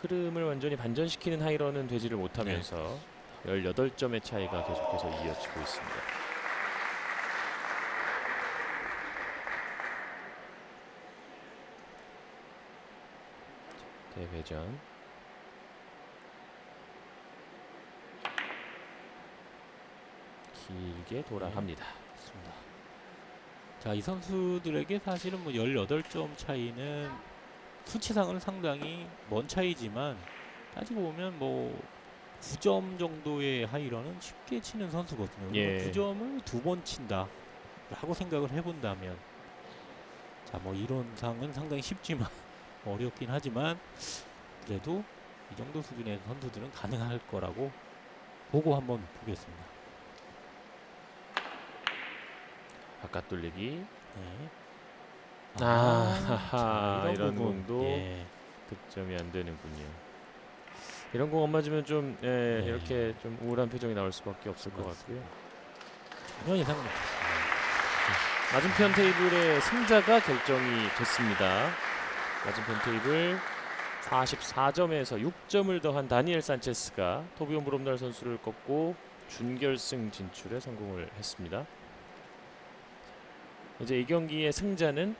흐름을 완전히 반전시키는 하이런은 되지를 못하면서 네. 18점의 차이가 계속해서 이어지고 있습니다. 대회전 길게 돌아갑니다. 네. 자, 이 선수들에게 사실은 뭐 18점 차이는 수치상은 상당히 먼 차이지만 따지고 보면 뭐 9점 정도의 하이런은 쉽게 치는 선수거든요. 예. 9점을 두 번 친다 라고 생각을 해본다면 자, 뭐 이론상은 상당히 쉽지만 어렵긴 하지만 그래도 이 정도 수준의 선수들은 가능할 거라고 보고 한번 보겠습니다. 바깥 돌리기. 네. 자, 이런 공도 예. 득점이 안 되는군요. 이런 공 안 맞으면 좀 예, 예. 이렇게 좀 우울한 표정이 나올 수밖에 없을 것 같고요. 전혀 예상 못했어요. 맞은편 테이블의 승자가 결정이 됐습니다. 맞은편 테이블 44점에서 6점을 더한 다니엘 산체스가 토비온 브롬달 선수를 꺾고 준결승 진출에 성공을 했습니다. 이제 이 경기의 승자는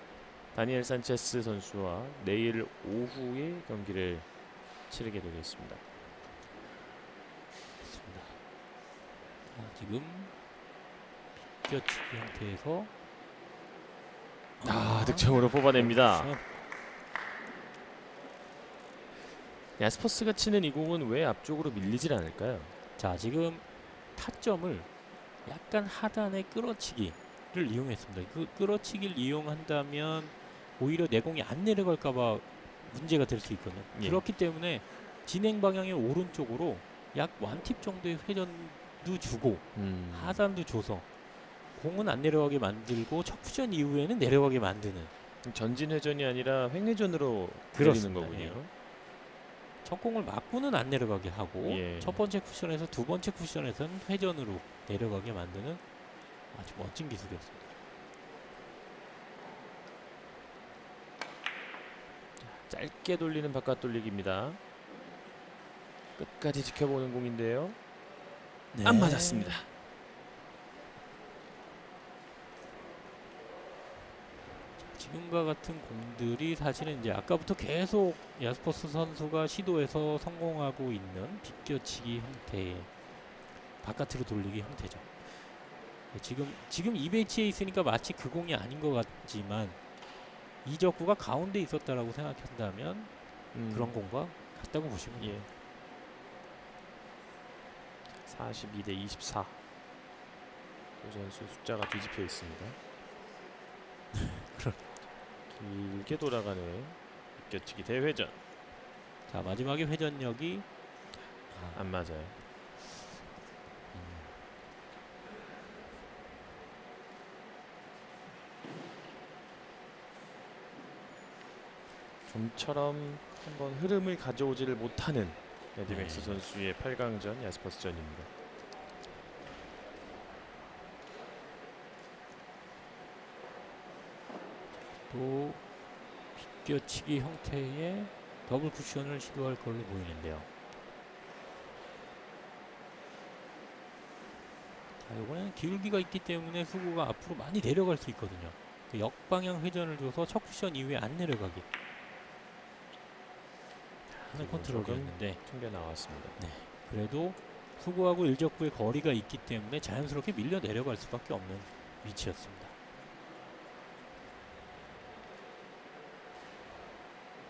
다니엘 산체스 선수와 내일 오후에 경기를 치르게 되겠습니다. 그렇습니다. 아, 지금 비껴치기 형태에서 득점으로 뽑아냅니다. 야스퍼스가 치는 이 공은 왜 앞쪽으로 밀리질 않을까요? 자, 지금 타점을 약간 하단에 끌어치기 를 이용했습니다. 그 끌어치기를 이용한다면 오히려 내 공이 안 내려갈까봐 문제가 될 수 있거든요. 예. 그렇기 때문에 진행 방향의 오른쪽으로 약 원팁 정도의 회전도 주고 하단도 줘서 공은 안 내려가게 만들고 첫 쿠션 이후에는 내려가게 만드는 전진 회전이 아니라 횡회전으로 내리는 거군요. 예. 첫 공을 맞고는 안 내려가게 하고 예. 첫 번째 쿠션에서 두 번째 쿠션에서는 회전으로 내려가게 만드는 아주 멋진 기술이었습니다. 짧게 돌리는 바깥 돌리기입니다. 끝까지 지켜보는 공인데요. 네. 안 맞았습니다. 지금과 같은 공들이 사실은 이제 아까부터 계속 야스퍼스 선수가 시도해서 성공하고 있는 비껴치기 형태의 바깥으로 돌리기 형태죠. 지금 이 배치에 있으니까 마치 그 공이 아닌 것 같지만 이적구가 가운데 있었다라고 생각한다면 그런 공과 같다고 보시면 돼요. 예. 42대 24. 두 선수 숫자가 뒤집혀 있습니다. 길게 돌아가는 육겨치기 대회전. 자, 마지막에 회전력이 안 맞아요. 좀처럼 한번 흐름을 가져오지를 못하는 에디 맥스 선수의 8강전 야스퍼스전입니다. 또 비껴치기 형태의 더블 쿠션을 시도할 걸로 보이는데요. 자, 이번에는 기울기가 있기 때문에 수구가 앞으로 많이 내려갈 수 있거든요. 그 역방향 회전을 줘서 첫 쿠션 이후에 안 내려가게 컨트롤이었는데 튕겨 나왔습니다. 네. 그래도 수구하고 일적구의 거리가 있기 때문에 자연스럽게 밀려 내려갈 수밖에 없는 위치였습니다.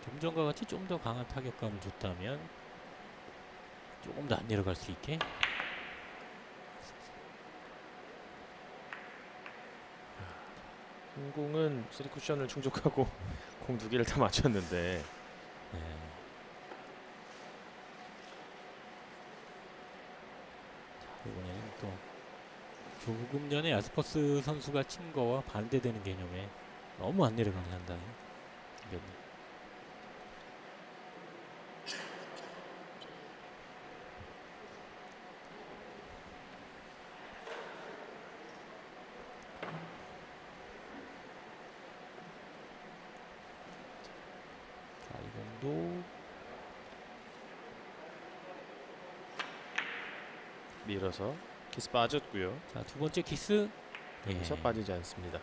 좀 전과 같이 좀 더 강한 타격감을 줬다면 조금 더 안 내려갈 수 있게. 한 공은 3쿠션을 충족하고 공 두 개를 다 맞췄는데. 네. 이번에는 또 조금 전에 야스퍼스 선수가 친 거와 반대되는 개념에 너무 안 내려가는 한다는 면. 자, 이번도 밀어서 키스 빠졌고요. 자, 두 번째 키스. 여기서 네. 빠지지 않습니다.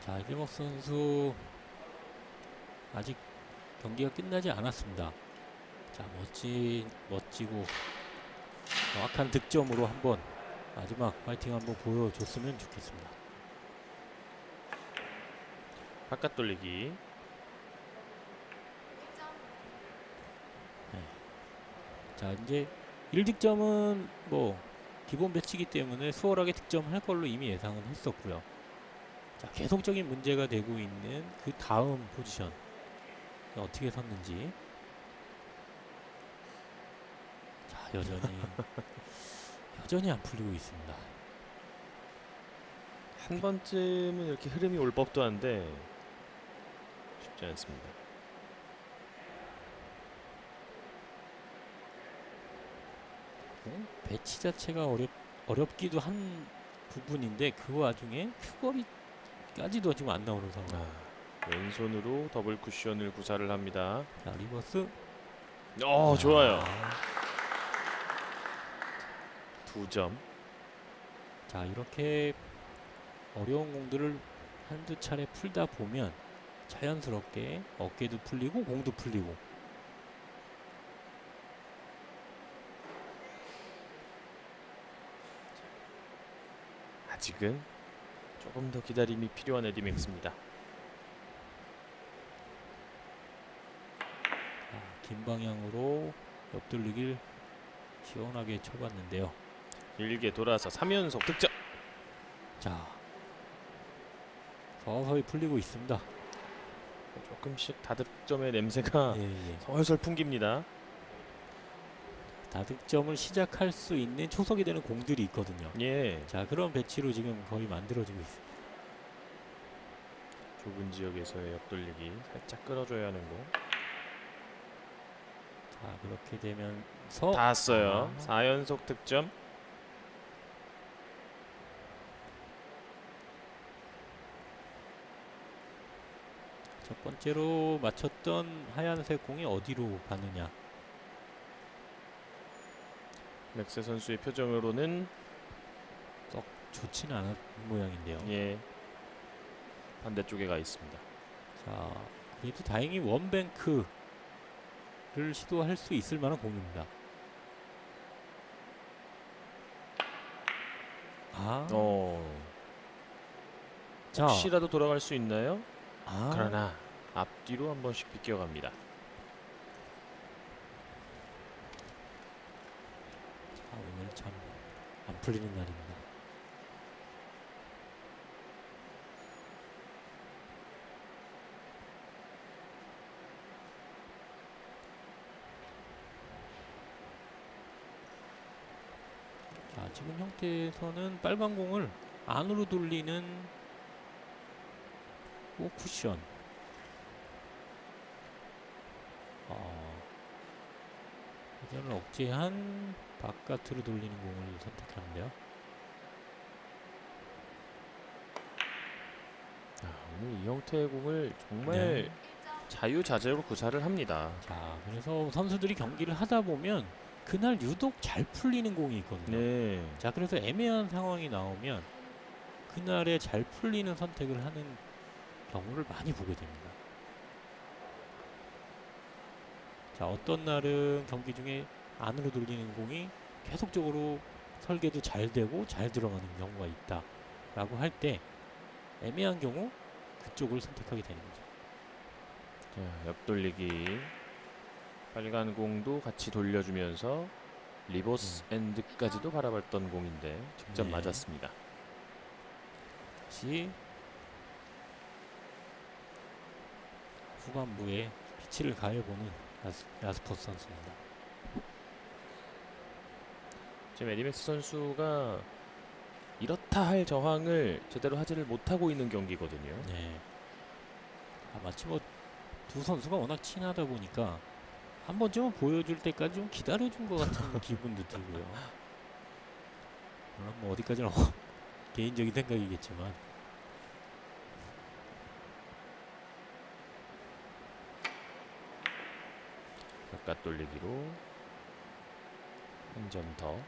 자, 이재목 선수 아직 경기가 끝나지 않았습니다. 자, 멋지고 정확한 득점으로 한번 마지막 파이팅 한번 보여줬으면 좋겠습니다. 바깥 돌리기. 네. 자, 이제 1득점은 뭐 기본 배치기 때문에 수월하게 득점할 걸로 이미 예상은 했었고요. 자, 계속적인 문제가 되고 있는 그 다음 포지션 어떻게 섰는지. 자, 여전히 안 풀리고 있습니다. 한 번쯤은 이렇게 흐름이 올 법도 한데 쉽지 않습니다. 배치 자체가 어렵기도 한 부분인데 그 와중에 큐거리까지도 지금 안 나오는 상황. 왼손으로 더블 쿠션을 구사를 합니다. 자, 리버스. 좋아요. 2점. 자, 이렇게 어려운 공들을 한두 차례 풀다 보면 자연스럽게 어깨도 풀리고 공도 풀리고. 아직은 조금 더 기다림이 필요한 에디 맥스입니다. 긴 방향으로 옆돌리기를 시원하게 쳐봤는데요. 길게 돌아서 3연속 득점. 자, 서서히 풀리고 있습니다. 조금씩 다득점의 냄새가 솔솔 풍깁니다. 다득점을 시작할 수 있는 초석이 되는 공들이 있거든요. 예. 자, 그런 배치로 지금 거의 만들어지고 있습니다. 좁은 지역에서의 옆돌리기 살짝 끌어줘야 하는 거. 자, 그렇게 되면서 닿았어요. 4연속 득점. 첫 번째로 맞췄던 하얀색 공이 어디로 가느냐. 맥스 선수의 표정으로는 썩 좋지는 않은 모양인데요. 예. 반대쪽에 가 있습니다. 자, 그래도 다행히 원뱅크 를 시도할 수 있을 만한 공입니다. 자. 혹시라도 돌아갈 수 있나요? 그러나 앞뒤로 한 번씩 비껴갑니다. 자, 오늘 참 안 풀리는 날입니다. 자, 지금 형태에서는 빨간 공을 안으로 돌리는 쿠션. 회전을 억제한 바깥으로 돌리는 공을 선택하는데요. 오늘 이 형태의 공을 정말 자유자재로 구사를 합니다. 자, 그래서 선수들이 경기를 하다 보면 그날 유독 잘 풀리는 공이 있거든요. 자, 그래서 애매한 상황이 나오면 그날에 잘 풀리는 선택을 하는 경우를 많이 보게 됩니다. 자, 어떤 날은 경기 중에 안으로 돌리는 공이 계속적으로 설계도 잘 되고 잘 들어가는 경우가 있다 라고 할 때 애매한 경우 그쪽을 선택하게 되는 거죠. 자, 옆돌리기. 빨간 공도 같이 돌려주면서 리버스 엔드까지도 바라봤던 공인데 직접 맞았습니다. 다시 후반부에 피치를 가해보는 야스퍼스 선수입니다. 지금 에디맥스 선수가 이렇다 할 저항을 제대로 하지를 못하고 있는 경기거든요. 마치 뭐 두 선수가 워낙 친하다 보니까 한 번쯤은 보여줄 때까지 좀 기다려준 것 같은 기분도 들고요. 물론 뭐 어디까지나 개인적인 생각이겠지만. 바깥 돌리기로 한 점 더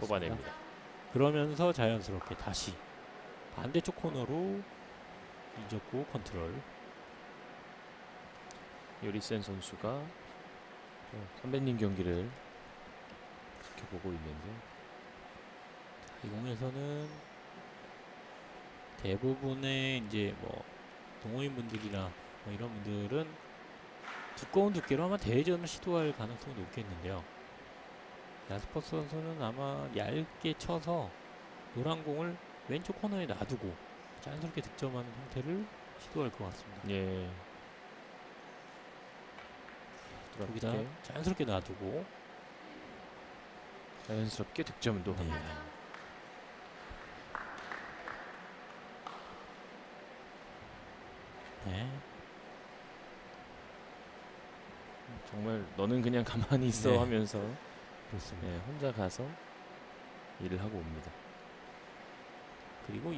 뽑아냅니다. 그러면서 자연스럽게 다시 반대쪽 코너로 이적구 컨트롤. 요리센 선수가 선배님 경기를 지켜보고 있는데, 이 공에서는 대부분의 이제 뭐 동호인분들이나 뭐 이런 분들은 두꺼운 두께로 아마 대회전을 시도할 가능성이 높겠는데요. 야스퍼스 선수는 아마 얇게 쳐서 노란 공을 왼쪽 코너에 놔두고 자연스럽게 득점하는 형태를 시도할 것 같습니다. 여기다 자연스럽게 놔두고 자연스럽게 득점도 합니다. 정말 너는 그냥 가만히 있어 하면서 그렇습니다. 혼자 가서 일을 하고 옵니다. 그리고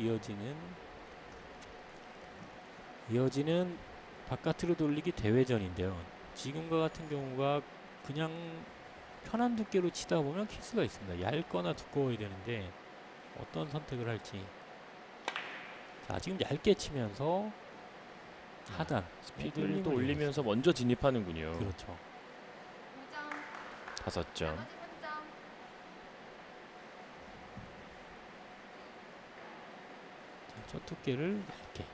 이어지는 바깥으로 돌리기 대회전인데요. 지금과 같은 경우가 그냥 편한 두께로 치다 보면 키스가 있습니다. 얇거나 두꺼워야 되는데 어떤 선택을 할지. 자, 지금 얇게 치면서 하단 스피드를 또 올리면서 먼저 진입하는군요. 그렇죠. 5점. 저 두께를 얇게.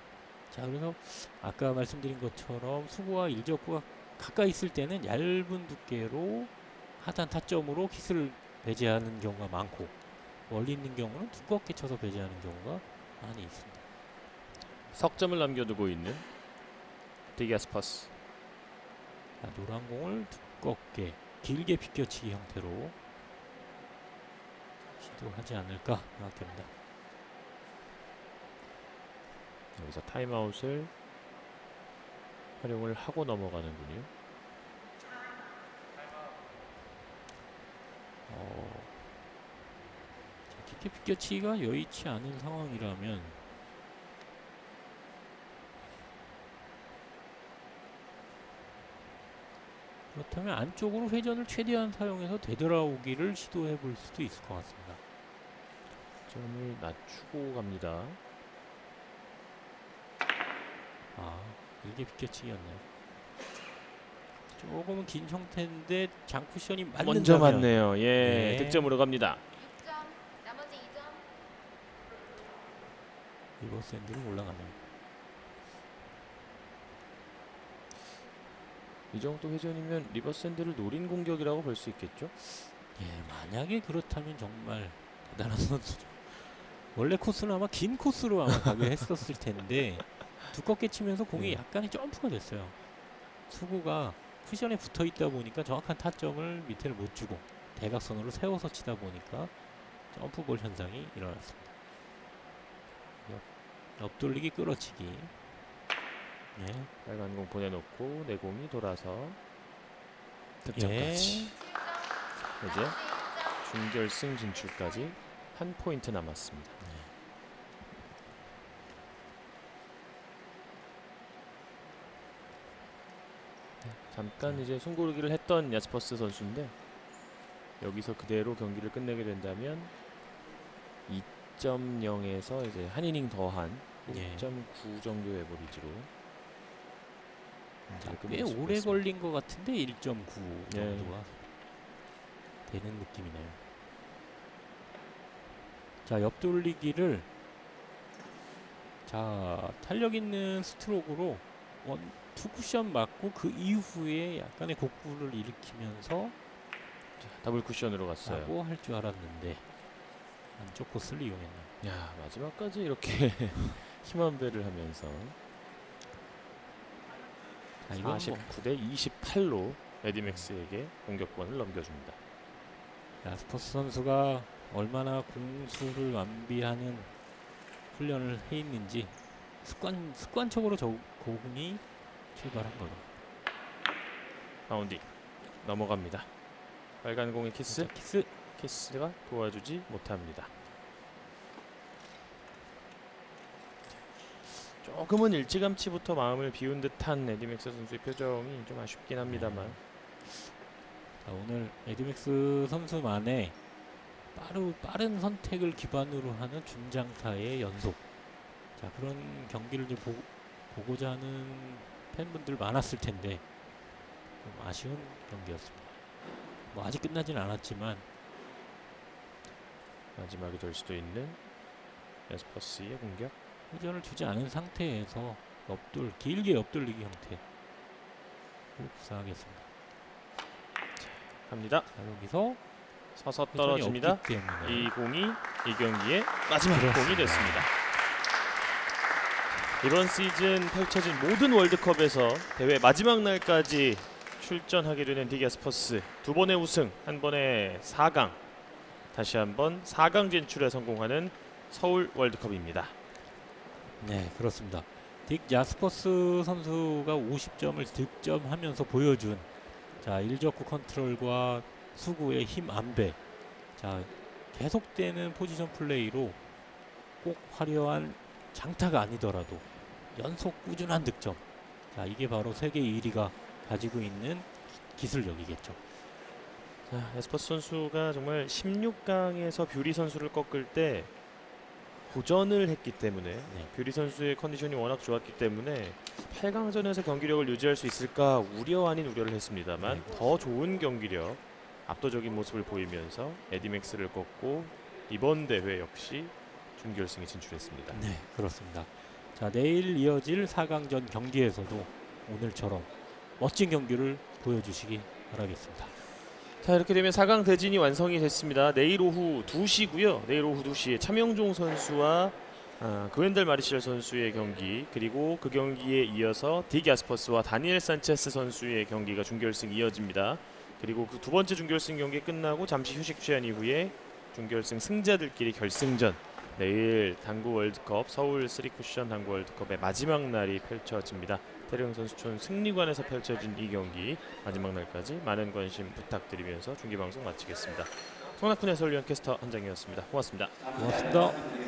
자, 그래서 아까 말씀드린 것처럼 수구와 일적구가 가까이 있을 때는 얇은 두께로 하단 타점으로 킷을 배제하는 경우가 많고, 멀리 있는 경우는 두껍게 쳐서 배제하는 경우가 많이 있습니다. 석점을 남겨두고 있는 딕 자스퍼스. 노란 공을 두껍게 길게 비껴치기 형태로 시도하지 않을까 생각됩니다. 여기서 타임아웃을 활용을 하고 넘어가는군요. 깊게 비껴치기가 여의치 않은 상황이라면 그렇다면 안쪽으로 회전을 최대한 사용해서 되돌아오기를 시도해 볼 수도 있을 것 같습니다. 점을 낮추고 갑니다. 이게 비껴치기였네요. 조금은 긴 형태인데 장쿠션이 맞는다면 먼저 맞네요. 예, 네. 득점으로 갑니다. 6점, 나머지 2점. 리버스 핸드로 올라가네요. 이 정도 회전이면 리버스 핸드를 노린 공격이라고 볼 수 있겠죠? 예, 만약에 그렇다면 정말 대단한 선수죠. 원래 코스는 아마 긴 코스로 아마 가게 했었을 텐데 두껍게 치면서 공이 네. 약간의 점프가 됐어요. 수구가 쿠션에 붙어 있다 보니까 정확한 타점을 밑에를 못 주고 대각선으로 세워서 치다 보니까 점프볼 현상이 일어났습니다. 옆돌리기 끌어치기. 네. 빨간 공 보내놓고 내 공이 돌아서 득점까지. 예. 이제 준결승 진출까지 한 포인트 남았습니다. 네. 잠깐 이제 숨고르기를 했던 야스퍼스 선수인데 여기서 그대로 경기를 끝내게 된다면 2.0에서 이제 한 이닝 더한 5.9 정도의 버리지로 꽤 오래 있습니다. 걸린 것 같은데 1.9 정도가 되는 느낌이네요. 자, 옆돌리기를 자 탄력 있는 스트로크로 투쿠션 맞고 그 이후에 약간의 곡부를 일으키면서 더블 쿠션으로 갔어요. 할 줄 알았는데 안쪽 코스를 이용했네요. 야, 마지막까지 이렇게 힘한배를 하면서 49대 28로 에디 맥스에게 공격권을 넘겨줍니다. 야스퍼스 선수가 얼마나 공수를 완비하는 훈련을 해 있는지 습관적으로 저 고군이 출발한 거죠. 바운딩 넘어갑니다. 빨간 공의 키스. 키스가 도와주지 못합니다. 조금은 일찌감치부터 마음을 비운 듯한 에디맥스 선수의 표정이 좀 아쉽긴 합니다만. 자, 오늘 에디맥스 선수만의 빠른 선택을 기반으로 하는 중장타의 연속. 자, 그런 경기를 좀 보고자 하는 팬분들 많았을 텐데 좀 아쉬운 경기였습니다. 뭐 아직 끝나진 않았지만 마지막이 될 수도 있는 야스퍼스의 공격. 회전을 주지 않은 상태에서 길게 옆돌리기 형태를 구사하겠습니다. 자, 갑니다. 자, 여기서 서서 떨어집니다. 이 공이 이 경기의 마지막 공이 됐습니다. 이번 시즌 펼쳐진 모든 월드컵에서 대회 마지막 날까지 출전하게 되는 딕 자스퍼스, 두 번의 우승, 한 번의 4강, 다시 한번 4강 진출에 성공하는 서울 월드컵입니다. 네, 그렇습니다. 딕 자스퍼스 선수가 50점을 득점하면서 보여준 자 일적구 컨트롤과 수구의 힘 안배, 자 계속되는 포지션 플레이로 꼭 화려한 장타가 아니더라도 연속 꾸준한 득점. 자, 이게 바로 세계 1위가 가지고 있는 기술력이겠죠. 자, 야스퍼스 선수가 정말 16강에서 뷰리 선수를 꺾을 때 고전을 했기 때문에 뷰리 선수의 컨디션이 워낙 좋았기 때문에 8강전에서 경기력을 유지할 수 있을까 우려 아닌 우려를 했습니다만 더 좋은 경기력, 압도적인 모습을 보이면서 에디맥스를 꺾고 이번 대회 역시 준결승에 진출했습니다. 네, 그렇습니다. 자, 내일 이어질 4강전 경기에서도 오늘처럼 멋진 경기를 보여주시기 바라겠습니다. 자, 이렇게 되면 4강 대진이 완성이 됐습니다. 내일 오후 2시고요. 내일 오후 2시에 차명종 선수와 그웬델 마르시엘 선수의 경기, 그리고 그 경기에 이어서 딕 자스퍼스와 다니엘 산체스 선수의 경기가 준결승 이어집니다. 그리고 그 두 번째 준결승 경기 끝나고 잠시 휴식 취한 이후에 준결승 승자들끼리 결승전, 내일 당구 월드컵, 서울 3쿠션 당구 월드컵의 마지막 날이 펼쳐집니다. 태릉 선수촌 승리관에서 펼쳐진 이 경기 마지막 날까지 많은 관심 부탁드리면서 중계방송 마치겠습니다. 송낙훈 해설위원, 캐스터 한장이었습니다. 고맙습니다. 고맙습니다.